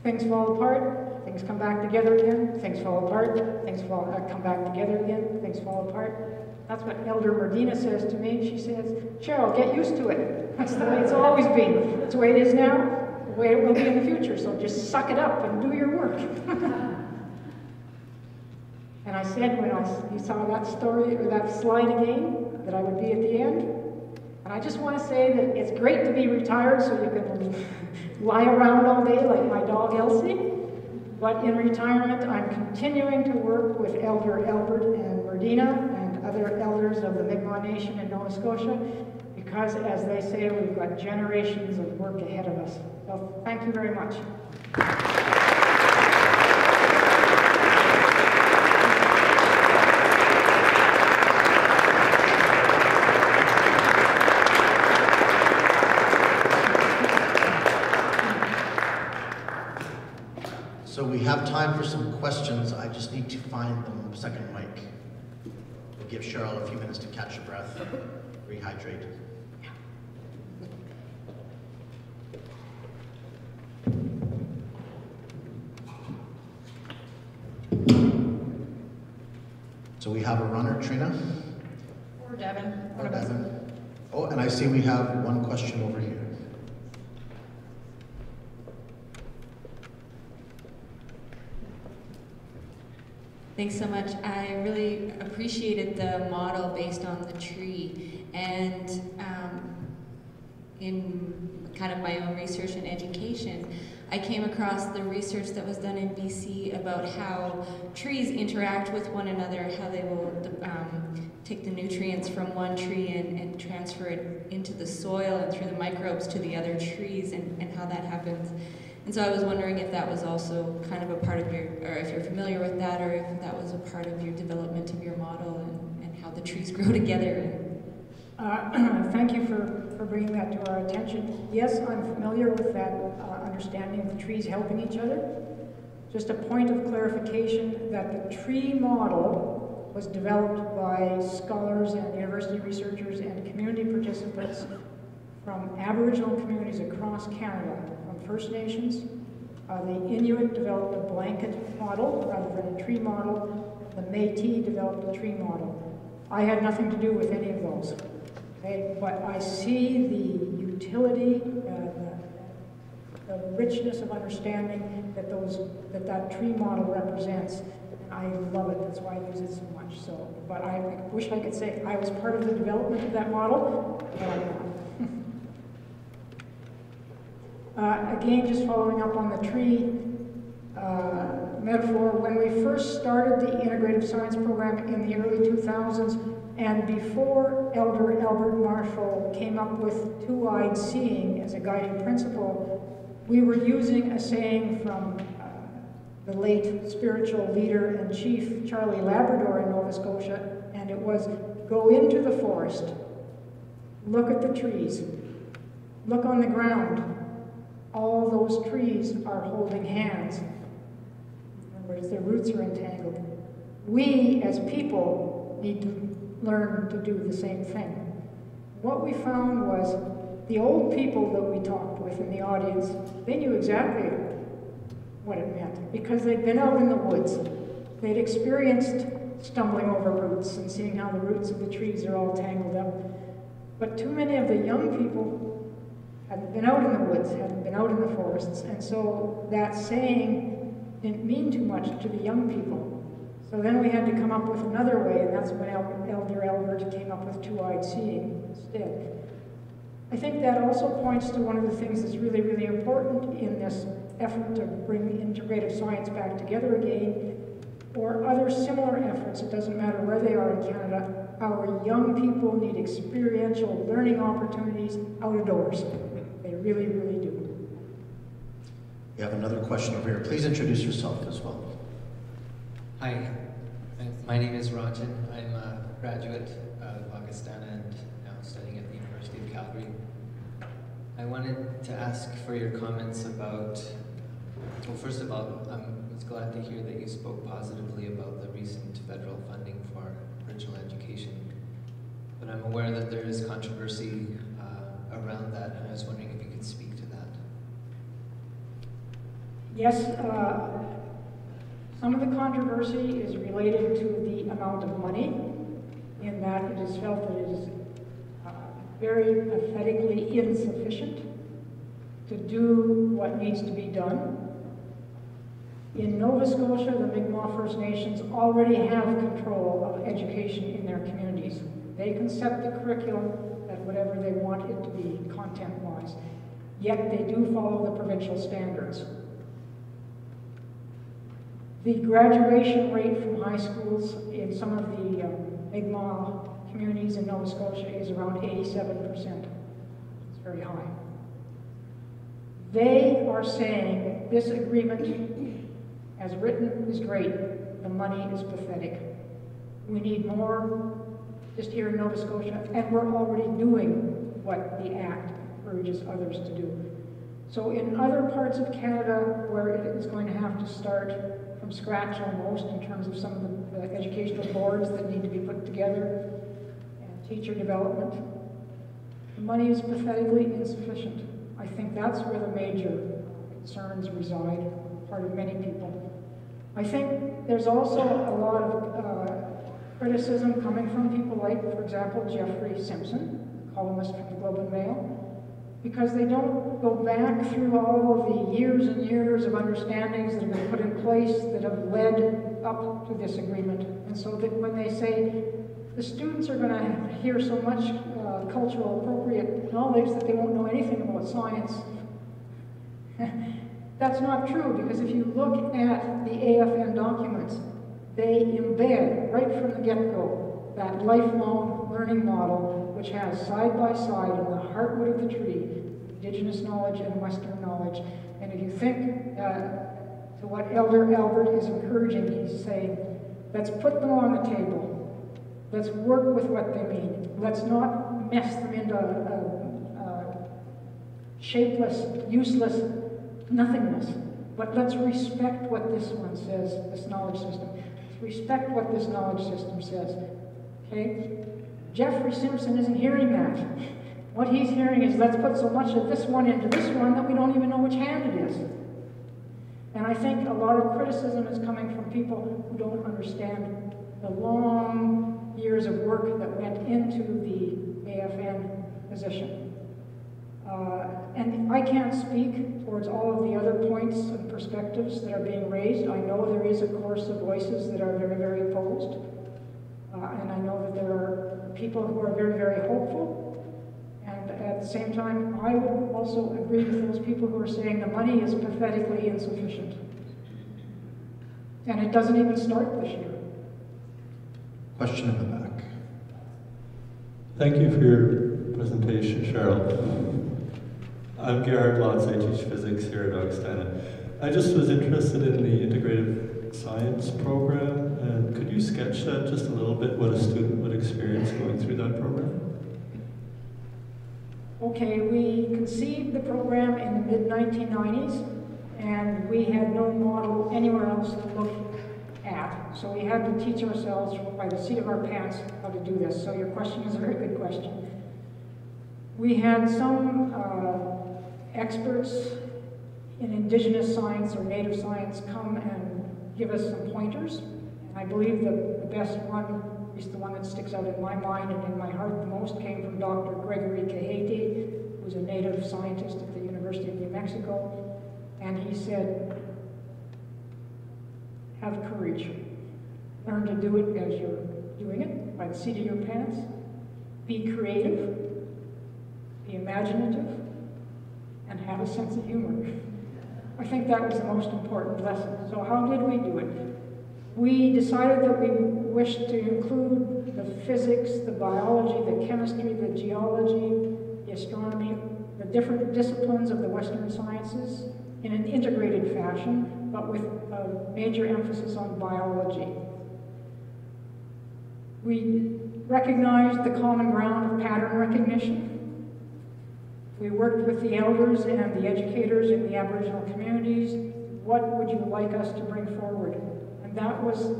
Things fall apart, things come back together again, things fall apart, things fall, uh, come back together again, things fall apart. That's what Elder Murdena says to me. She says, Cheryl, get used to it. That's the way it's always been. It's the way it is now, the way it will be in the future. So just suck it up and do your work. And I said when I, you saw that story, or that slide again, that I would be at the end. And I just want to say that it's great to be retired so you can lie around all day like my dog Elsie. But in retirement, I'm continuing to work with Elder Albert and Murdena and other elders of the Mi'kmaq Nation in Nova Scotia, because as they say, we've got generations of work ahead of us. So thank you very much. have time for some questions. I just need to find the second mic. We'll give Cheryl a few minutes to catch her breath, rehydrate. Yeah. So we have a runner, Trina. Or Devin. Or Devin. Oh, and I see we have one question over here. Thanks so much. I really appreciated the model based on the tree, and um, in kind of my own research and education, I came across the research that was done in B C about how trees interact with one another, how they will um, take the nutrients from one tree and, and transfer it into the soil and through the microbes to the other trees, and, and how that happens. And so I was wondering if that was also kind of a part of your, or if you're familiar with that, or if that was a part of your development of your model and, and how the trees grow together. Uh, thank you for, for bringing that to our attention. Yes, I'm familiar with that uh, understanding of the trees helping each other. Just a point of clarification that the tree model was developed by scholars and university researchers and community participants from Aboriginal communities across Canada. First Nations. Uh, the Inuit developed a blanket model rather than a tree model. The Métis developed a tree model. I had nothing to do with any of those. Okay? But I see the utility, uh, the, the richness of understanding that those that that tree model represents. I love it. That's why I use it so much. So, but I wish I could say I was part of the development of that model, but I'm not. Uh, again, just following up on the tree uh, metaphor, when we first started the Integrative Science program in the early two thousands, and before Elder Albert Marshall came up with two-eyed seeing as a guiding principle, we were using a saying from uh, the late spiritual leader and chief, Charlie Labrador in Nova Scotia, and it was, go into the forest, look at the trees, look on the ground, all those trees are holding hands. In other words, their roots are entangled. We, as people, need to learn to do the same thing. What we found was the old people that we talked with in the audience, they knew exactly what it meant because they'd been out in the woods. They'd experienced stumbling over roots and seeing how the roots of the trees are all tangled up. But too many of the young people hadn't been out in the woods, hadn't been out in the forests, and so that saying didn't mean too much to the young people. So then we had to come up with another way, and that's when Elder Albert came up with two-eyed seeing instead. I think that also points to one of the things that's really, really important in this effort to bring integrative science back together again, or other similar efforts, it doesn't matter where they are in Canada, our young people need experiential learning opportunities out of doors. Really, really do. We have another question over here. Please introduce yourself as well. Hi, my name is Rajan. I'm a graduate of Augustana and now studying at the University of Calgary. I wanted to ask for your comments about, well, first of all, I was glad to hear that you spoke positively about the recent federal funding for virtual education, but I'm aware that there is controversy uh, around that, and I was wondering if speak to that. Yes, uh, some of the controversy is related to the amount of money, in that it is felt that it is uh, very pathetically insufficient to do what needs to be done. In Nova Scotia, the Mi'kmaq First Nations already have control of education in their communities. They can set the curriculum at whatever they want it to be, content-wise. Yet they do follow the provincial standards. The graduation rate from high schools in some of the uh, Mi'kmaq communities in Nova Scotia is around eighty-seven percent. It's very high. They are saying this agreement, as written, is great. The money is pathetic. We need more just here in Nova Scotia, and we're already doing what the Act urges others to do. So in other parts of Canada where it is going to have to start from scratch almost in terms of some of the uh, educational boards that need to be put together and teacher development, the money is pathetically insufficient. I think that's where the major concerns reside on the part of many people. I think there's also a lot of uh, criticism coming from people like, for example, Jeffrey Simpson, columnist from the Globe and Mail, because they don't go back through all of the years and years of understandings that have been put in place that have led up to this agreement. And so that when they say the students are going to hear so much uh, cultural appropriate knowledge that they won't know anything about science, that's not true, because if you look at the A F N documents, they embed right from the get-go that lifelong learning model, which has side-by-side in the heartwood of the tree, indigenous knowledge and Western knowledge. And if you think uh, to what Elder Albert is encouraging, he's saying, let's put them on the table. Let's work with what they mean. Let's not mess them into a, a, a shapeless, useless nothingness. But let's respect what this one says, this knowledge system. Respect what this knowledge system says, okay? Jeffrey Simpson isn't hearing that. What he's hearing is, let's put so much of this one into this one that we don't even know which hand it is. And I think a lot of criticism is coming from people who don't understand the long years of work that went into the A F N position. Uh, and I can't speak towards all of the other points and perspectives that are being raised. I know there is a chorus of voices that are very, very opposed. Uh, and I know that there are people who are very, very hopeful. And at the same time, I would also agree with those people who are saying the money is pathetically insufficient. And it doesn't even start this year. Question in the back. Thank you for your presentation, Cheryl. I'm Gerhard Lotz, I teach physics here at Augustana. I just was interested in the Integrative Science program, and could you sketch that just a little bit, what a student would experience going through that program? Okay, we conceived the program in the mid nineteen nineties, and we had no model anywhere else to look at, so we had to teach ourselves by the seat of our pants how to do this, so your question is a very good question. We had some uh, experts in indigenous science or native science come and give us some pointers. And I believe that the best one, at least the one that sticks out in my mind and in my heart the most, came from Doctor Gregory Kahete, who's a native scientist at the University of New Mexico. And he said, have courage. Learn to do it as you're doing it, by the seat of your pants. Be creative, be imaginative, and have a sense of humor. I think that was the most important lesson. So how did we do it? We decided that we wished to include the physics, the biology, the chemistry, the geology, the astronomy, the different disciplines of the Western sciences in an integrated fashion, but with a major emphasis on biology. We recognized the common ground of pattern recognition. We worked with the elders and the educators in the Aboriginal communities. What would you like us to bring forward? And that was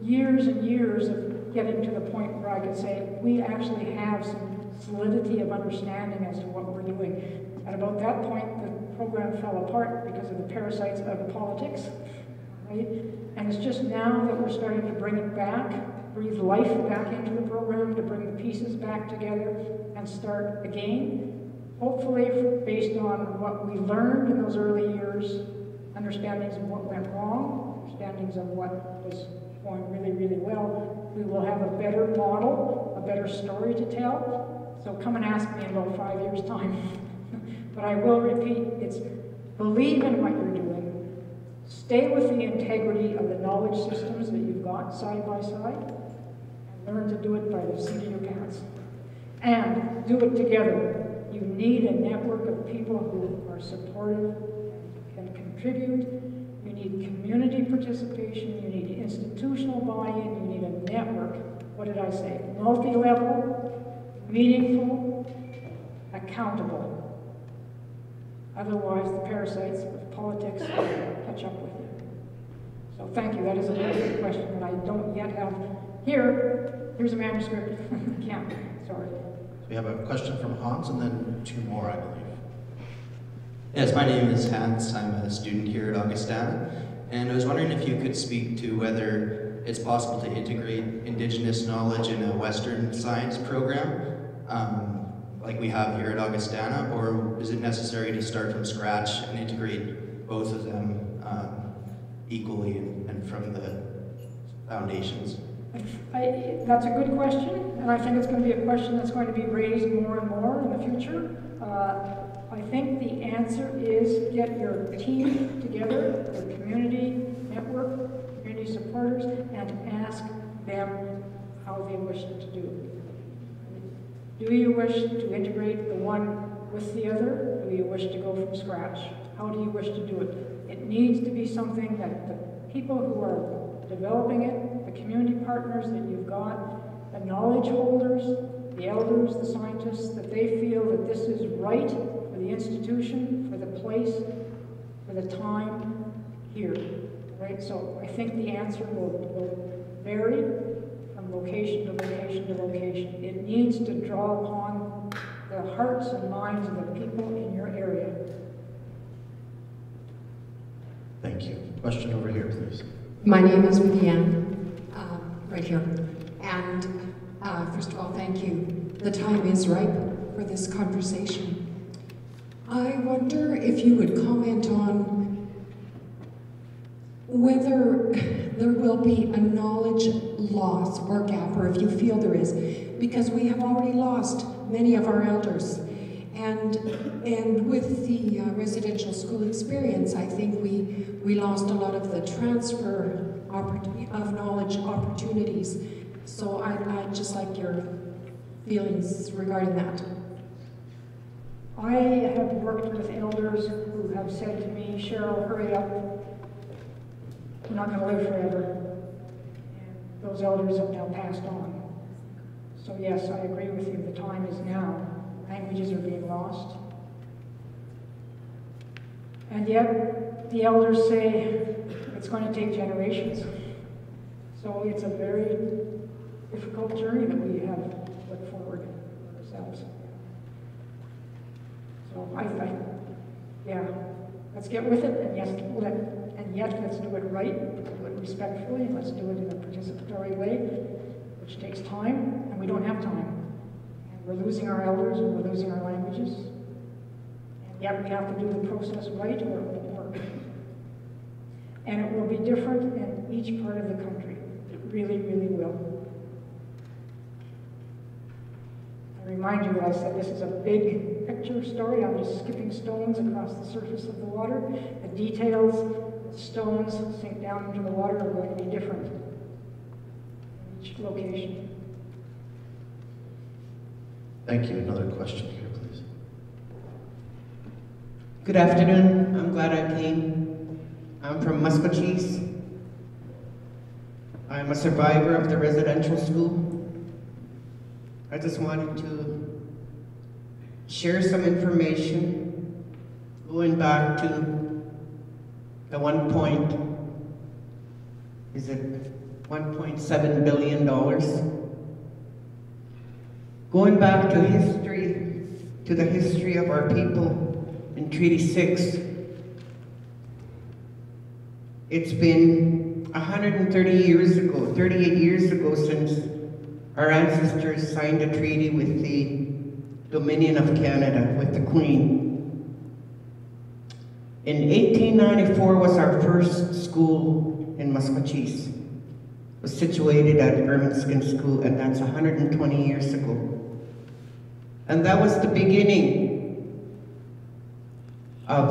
years and years of getting to the point where I could say, we actually have some solidity of understanding as to what we're doing. At about that point, the program fell apart because of the parasites of politics, right? And it's just now that we're starting to bring it back, breathe life back into the program, to bring the pieces back together and start again. Hopefully, based on what we learned in those early years, understandings of what went wrong, understandings of what was going really, really well, we will have a better model, a better story to tell. So come and ask me in about five years' time. But I will repeat, it's believe in what you're doing, stay with the integrity of the knowledge systems that you've got side by side, and learn to do it by the seat of your pants. And do it together. You need a network of people who are supportive and contribute. You need community participation. You need institutional buy-in. You need a network. What did I say? Multi-level, meaningful, accountable. Otherwise, the parasites of politics catch up with you. So thank you. That is a very good question that I don't yet have here. Here's a manuscript. Can't. Sorry. So we have a question from Hans, and then two more, I believe. Yes, my name is Hans. I'm a student here at Augustana, and I was wondering if you could speak to whether it's possible to integrate Indigenous knowledge in a Western science program, um, like we have here at Augustana, or is it necessary to start from scratch and integrate both of them um, equally and, and from the foundations? I, that's a good question, and I think it's going to be a question that's going to be raised more and more in the future. Uh, I think the answer is get your team together, your community network, community supporters, and ask them how they wish to do it. Do you wish to integrate the one with the other? Do you wish to go from scratch? How do you wish to do it? It needs to be something that the people who are developing it, the community partners that you've got, the knowledge holders, the elders, the scientists, that they feel that this is right for the institution, for the place, for the time here, right? So I think the answer will, will vary from location to location to location. It needs to draw upon the hearts and minds of the people in your area. Thank you. Question over here, please. My name is Leanne, uh, right here, and Uh, first of all, thank you. The time is ripe for this conversation. I wonder if you would comment on whether there will be a knowledge loss or gap, or if you feel there is, because we have already lost many of our elders. And, and with the uh, residential school experience, I think we, we lost a lot of the transfer of knowledge opportunities. So I, I'd just like your feelings regarding that. I have worked with elders who have said to me, Cheryl, hurry up. We're not going to live forever. And those elders have now passed on. So yes, I agree with you. The time is now. Languages are being lost. And yet, the elders say it's going to take generations. So it's a very difficult journey that we have to look forward ourselves. So I think, yeah, let's get with it, and yes, let, and yet let's do it right, let's do it respectfully, and let's do it in a participatory way, which takes time, and we don't have time. And we're losing our elders, and we're losing our languages, and yet we have to do the process right, or it won't work. And it will be different in each part of the country. It really, really will. Remind you that I said this is a big picture story. I'm just skipping stones across the surface of the water. The details, the stones sink down into the water, are going to be different in each location. Thank you. Another question here, please. Good afternoon. I'm glad I came. I'm from Muscogees. I'm a survivor of the residential school. I just wanted to share some information going back to the one point, is it one point seven billion dollars? Going back to history, to the history of our people in Treaty six, it's been one hundred thirty years ago, thirty-eight years ago since our ancestors signed a treaty with the Dominion of Canada, with the Queen. In eighteen ninety-four was our first school in Muscogees. It was situated at Ermineskin School, and that's one hundred twenty years ago. And that was the beginning of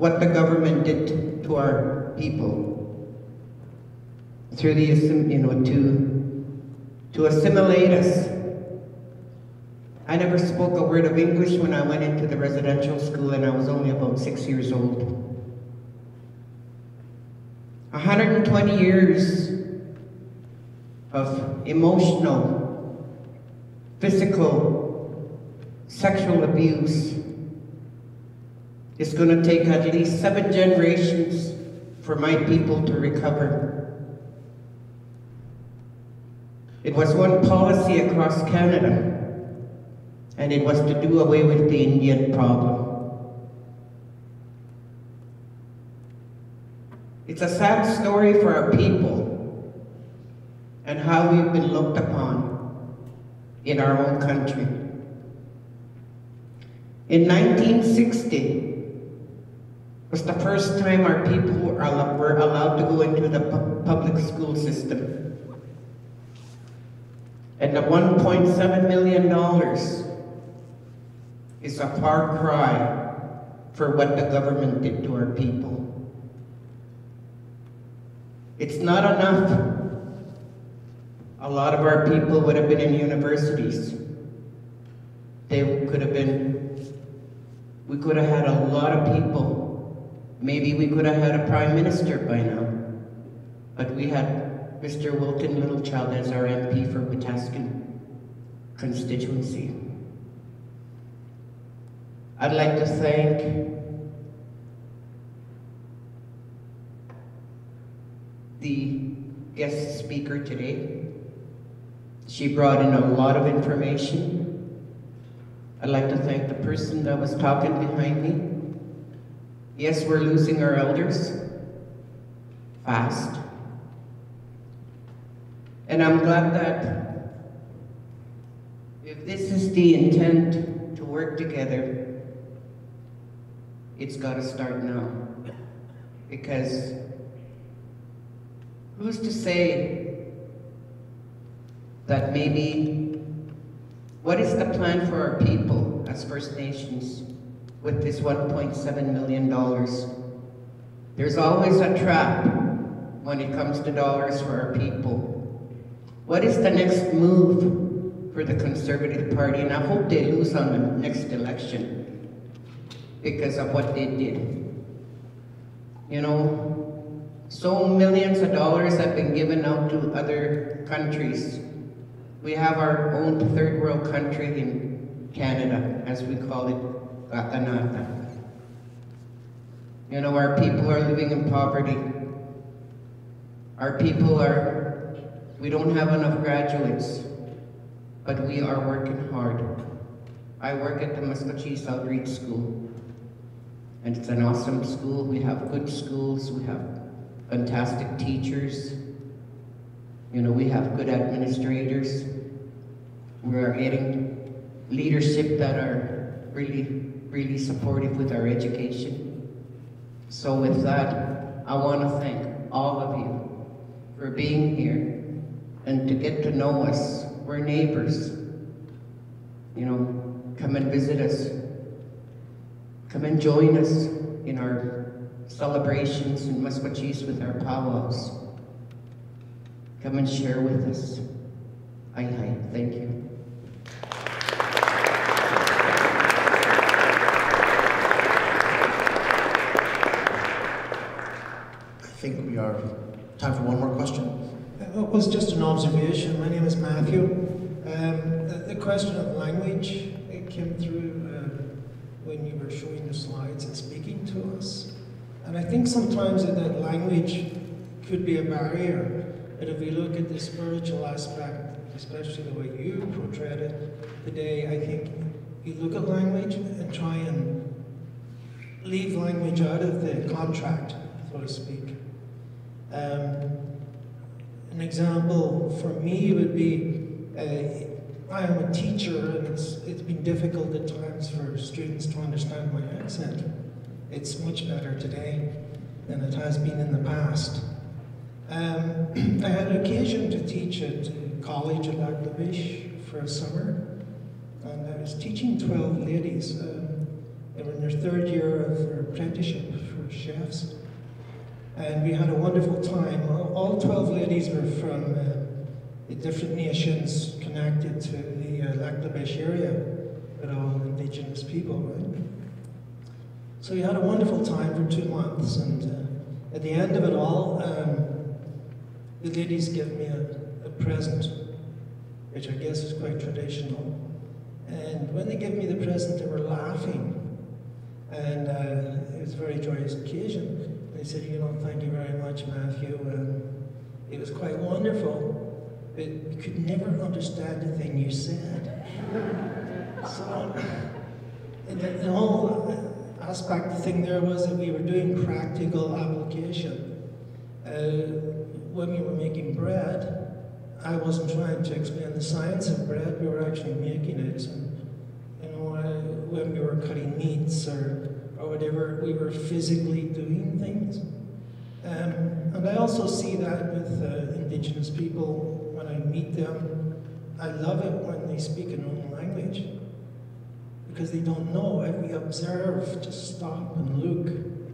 what the government did to our people through the, you know, to to assimilate us. I never spoke a word of English when I went into the residential school, and I was only about six years old. one hundred twenty years of emotional, physical, sexual abuse, It's going to take at least seven generations for my people to recover. It was one policy across Canada, and it was to do away with the Indian problem. It's a sad story for our people and how we've been looked upon in our own country. In nineteen sixty was the first time our people were allowed, were allowed to go into the pu- public school system. And the one point seven million dollars is a far cry for what the government did to our people. It's not enough. A lot of our people would have been in universities. They could have been, we could have had a lot of people. Maybe we could have had a prime minister by now. But we had Mister Wilton Littlechild as our M P for Wetaskiwin constituency. I'd like to thank the guest speaker today. She brought in a lot of information. I'd like to thank the person that was talking behind me. Yes, we're losing our elders fast. And I'm glad that if this is the intent to work together, it's got to start now. Because who's to say that maybe, what is the plan for our people as First Nations with this one point seven million dollars? There's always a trap when it comes to dollars for our people. What is the next move for the Conservative Party? And I hope they lose on the next election because of what they did. You know, so millions of dollars have been given out to other countries. We have our own third world country in Canada, as we call it, Gatanata. You know, our people are living in poverty. Our people are, we don't have enough graduates, but we are working hard. I work at the Muscogee Outreach School, and it's an awesome school. We have good schools, we have fantastic teachers. You know, we have good administrators. We are getting leadership that are really, really supportive with our education. So with that, I want to thank all of you for being here and to get to know us. We're neighbors. You know, come and visit us. Come and join us in our celebrations and Musquecheese with our powwows. Come and share with us. Aye, aye. Thank you. I think we are time for one more question. It was just an observation. My name is Matthew. Um, the, the question of language, it came through uh, when you were showing the slides and speaking to us. And I think sometimes that, that language could be a barrier, but if we look at the spiritual aspect, especially the way you portrayed it today, I think you look at language and try and leave language out of the contract, so to speak. Um, an example for me would be, uh, I am a teacher and it's, it's been difficult at times for students to understand my accent. It's much better today than it has been in the past. Um, I had occasion to teach at college at Lac-la-Biche for a summer, and I was teaching twelve ladies. Um, they were in their third year of their apprenticeship for chefs, and we had a wonderful time. All twelve ladies were from uh, the different nations connected to the uh, Lac-la-Biche area, but all indigenous people, right? So we had a wonderful time for two months, and uh, at the end of it all, um, the ladies gave me a, a present, which I guess is quite traditional. And when they gave me the present, they were laughing. and uh, it was a very joyous occasion. They said, you know, thank you very much, Matthew. Um, it was quite wonderful, but we could never understand the thing you said. So, and the, the whole aspect of the thing there was that we were doing practical application. Uh, when we were making bread, I wasn't trying to explain the science of bread, we were actually making it. And, you know, I, when we were cutting meats or, or whatever, we were physically doing things. Um, and I also see that with uh, Indigenous people when I meet them. I love it when they speak in their own language because they don't know. If we observe, just stop and look,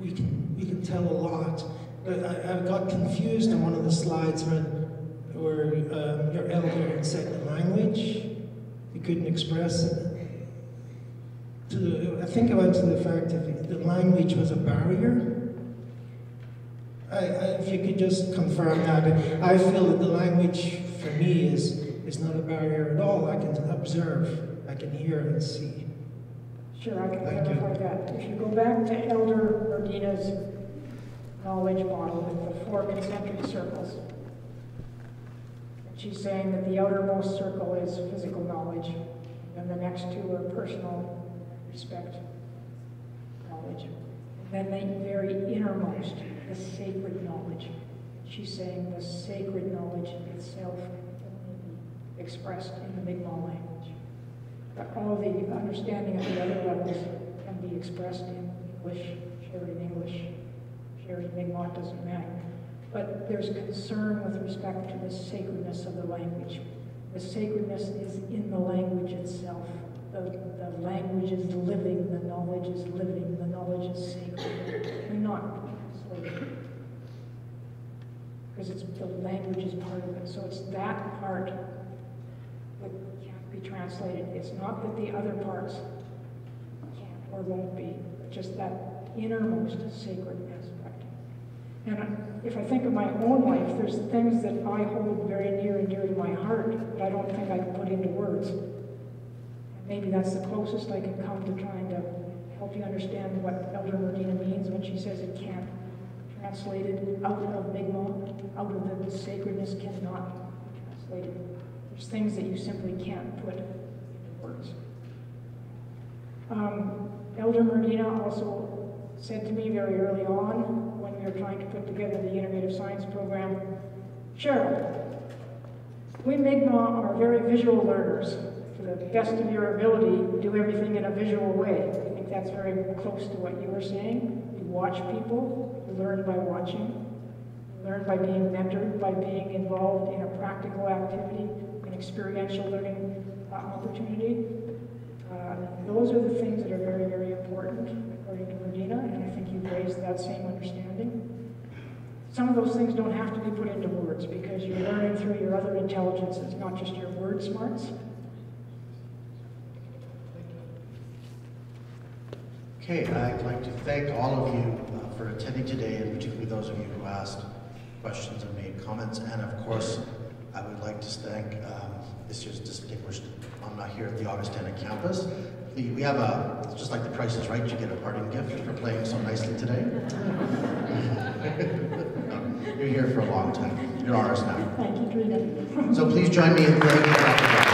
we can, we can tell a lot. I, I got confused on one of the slides where, where um, your elder had said the language, you couldn't express it. To the, I think it went to the fact that the language was a barrier. I, I, if you could just confirm that, I feel that the language for me is, is not a barrier at all. I can observe, I can hear and see. Sure, I can clarify that. If you go back to Elder Ardina's knowledge model with the four concentric circles. And she's saying that the outermost circle is physical knowledge, and the next two are personal respect knowledge. And then the very innermost, the sacred knowledge. She's saying the sacred knowledge itself can only be expressed in the Mi'kmaq language. But all the understanding of the other levels can be expressed in English, shared in English. Mi'kmaq doesn't matter. But there's concern with respect to the sacredness of the language. The sacredness is in the language itself. The, the language is living, the knowledge is living, the knowledge is sacred. We're not slavery. Because it's, the language is part of it. So it's that part that can't be translated. It's not that the other parts can't or won't be, but just that innermost sacredness. And if I think of my own life, there's things that I hold very near and dear to my heart that I don't think I can put into words. Maybe that's the closest I can come to trying to help you understand what Elder Murdena means when she says it can't be translated out of Mi'kmaq, out of the, the sacredness cannot be translated. There's things that you simply can't put into words. Um, Elder Murdena also said to me very early on, trying to put together the Integrative Science program. Cheryl, we Mi'kmaq are very visual learners. To the best of your ability, do everything in a visual way. I think that's very close to what you were saying. You watch people, you learn by watching, you learn by being mentored, by being involved in a practical activity, an experiential learning opportunity. Uh, those are the things that are very, very important, according to Murdena, and I think you've raised that same understanding. Some of those things don't have to be put into words because you're learning through your other intelligences, not just your word smarts. Okay, I'd like to thank all of you uh, for attending today, and particularly those of you who asked questions and made comments, and of course, I would like to thank um, this year's distinguished alumni here at the Augustana campus. The, we have a, it's just like The Price is Right, you get a parting gift for playing so nicely today. You're here for a long time. You're ours now. Thank you, Trina. So please join me in thanking Doctor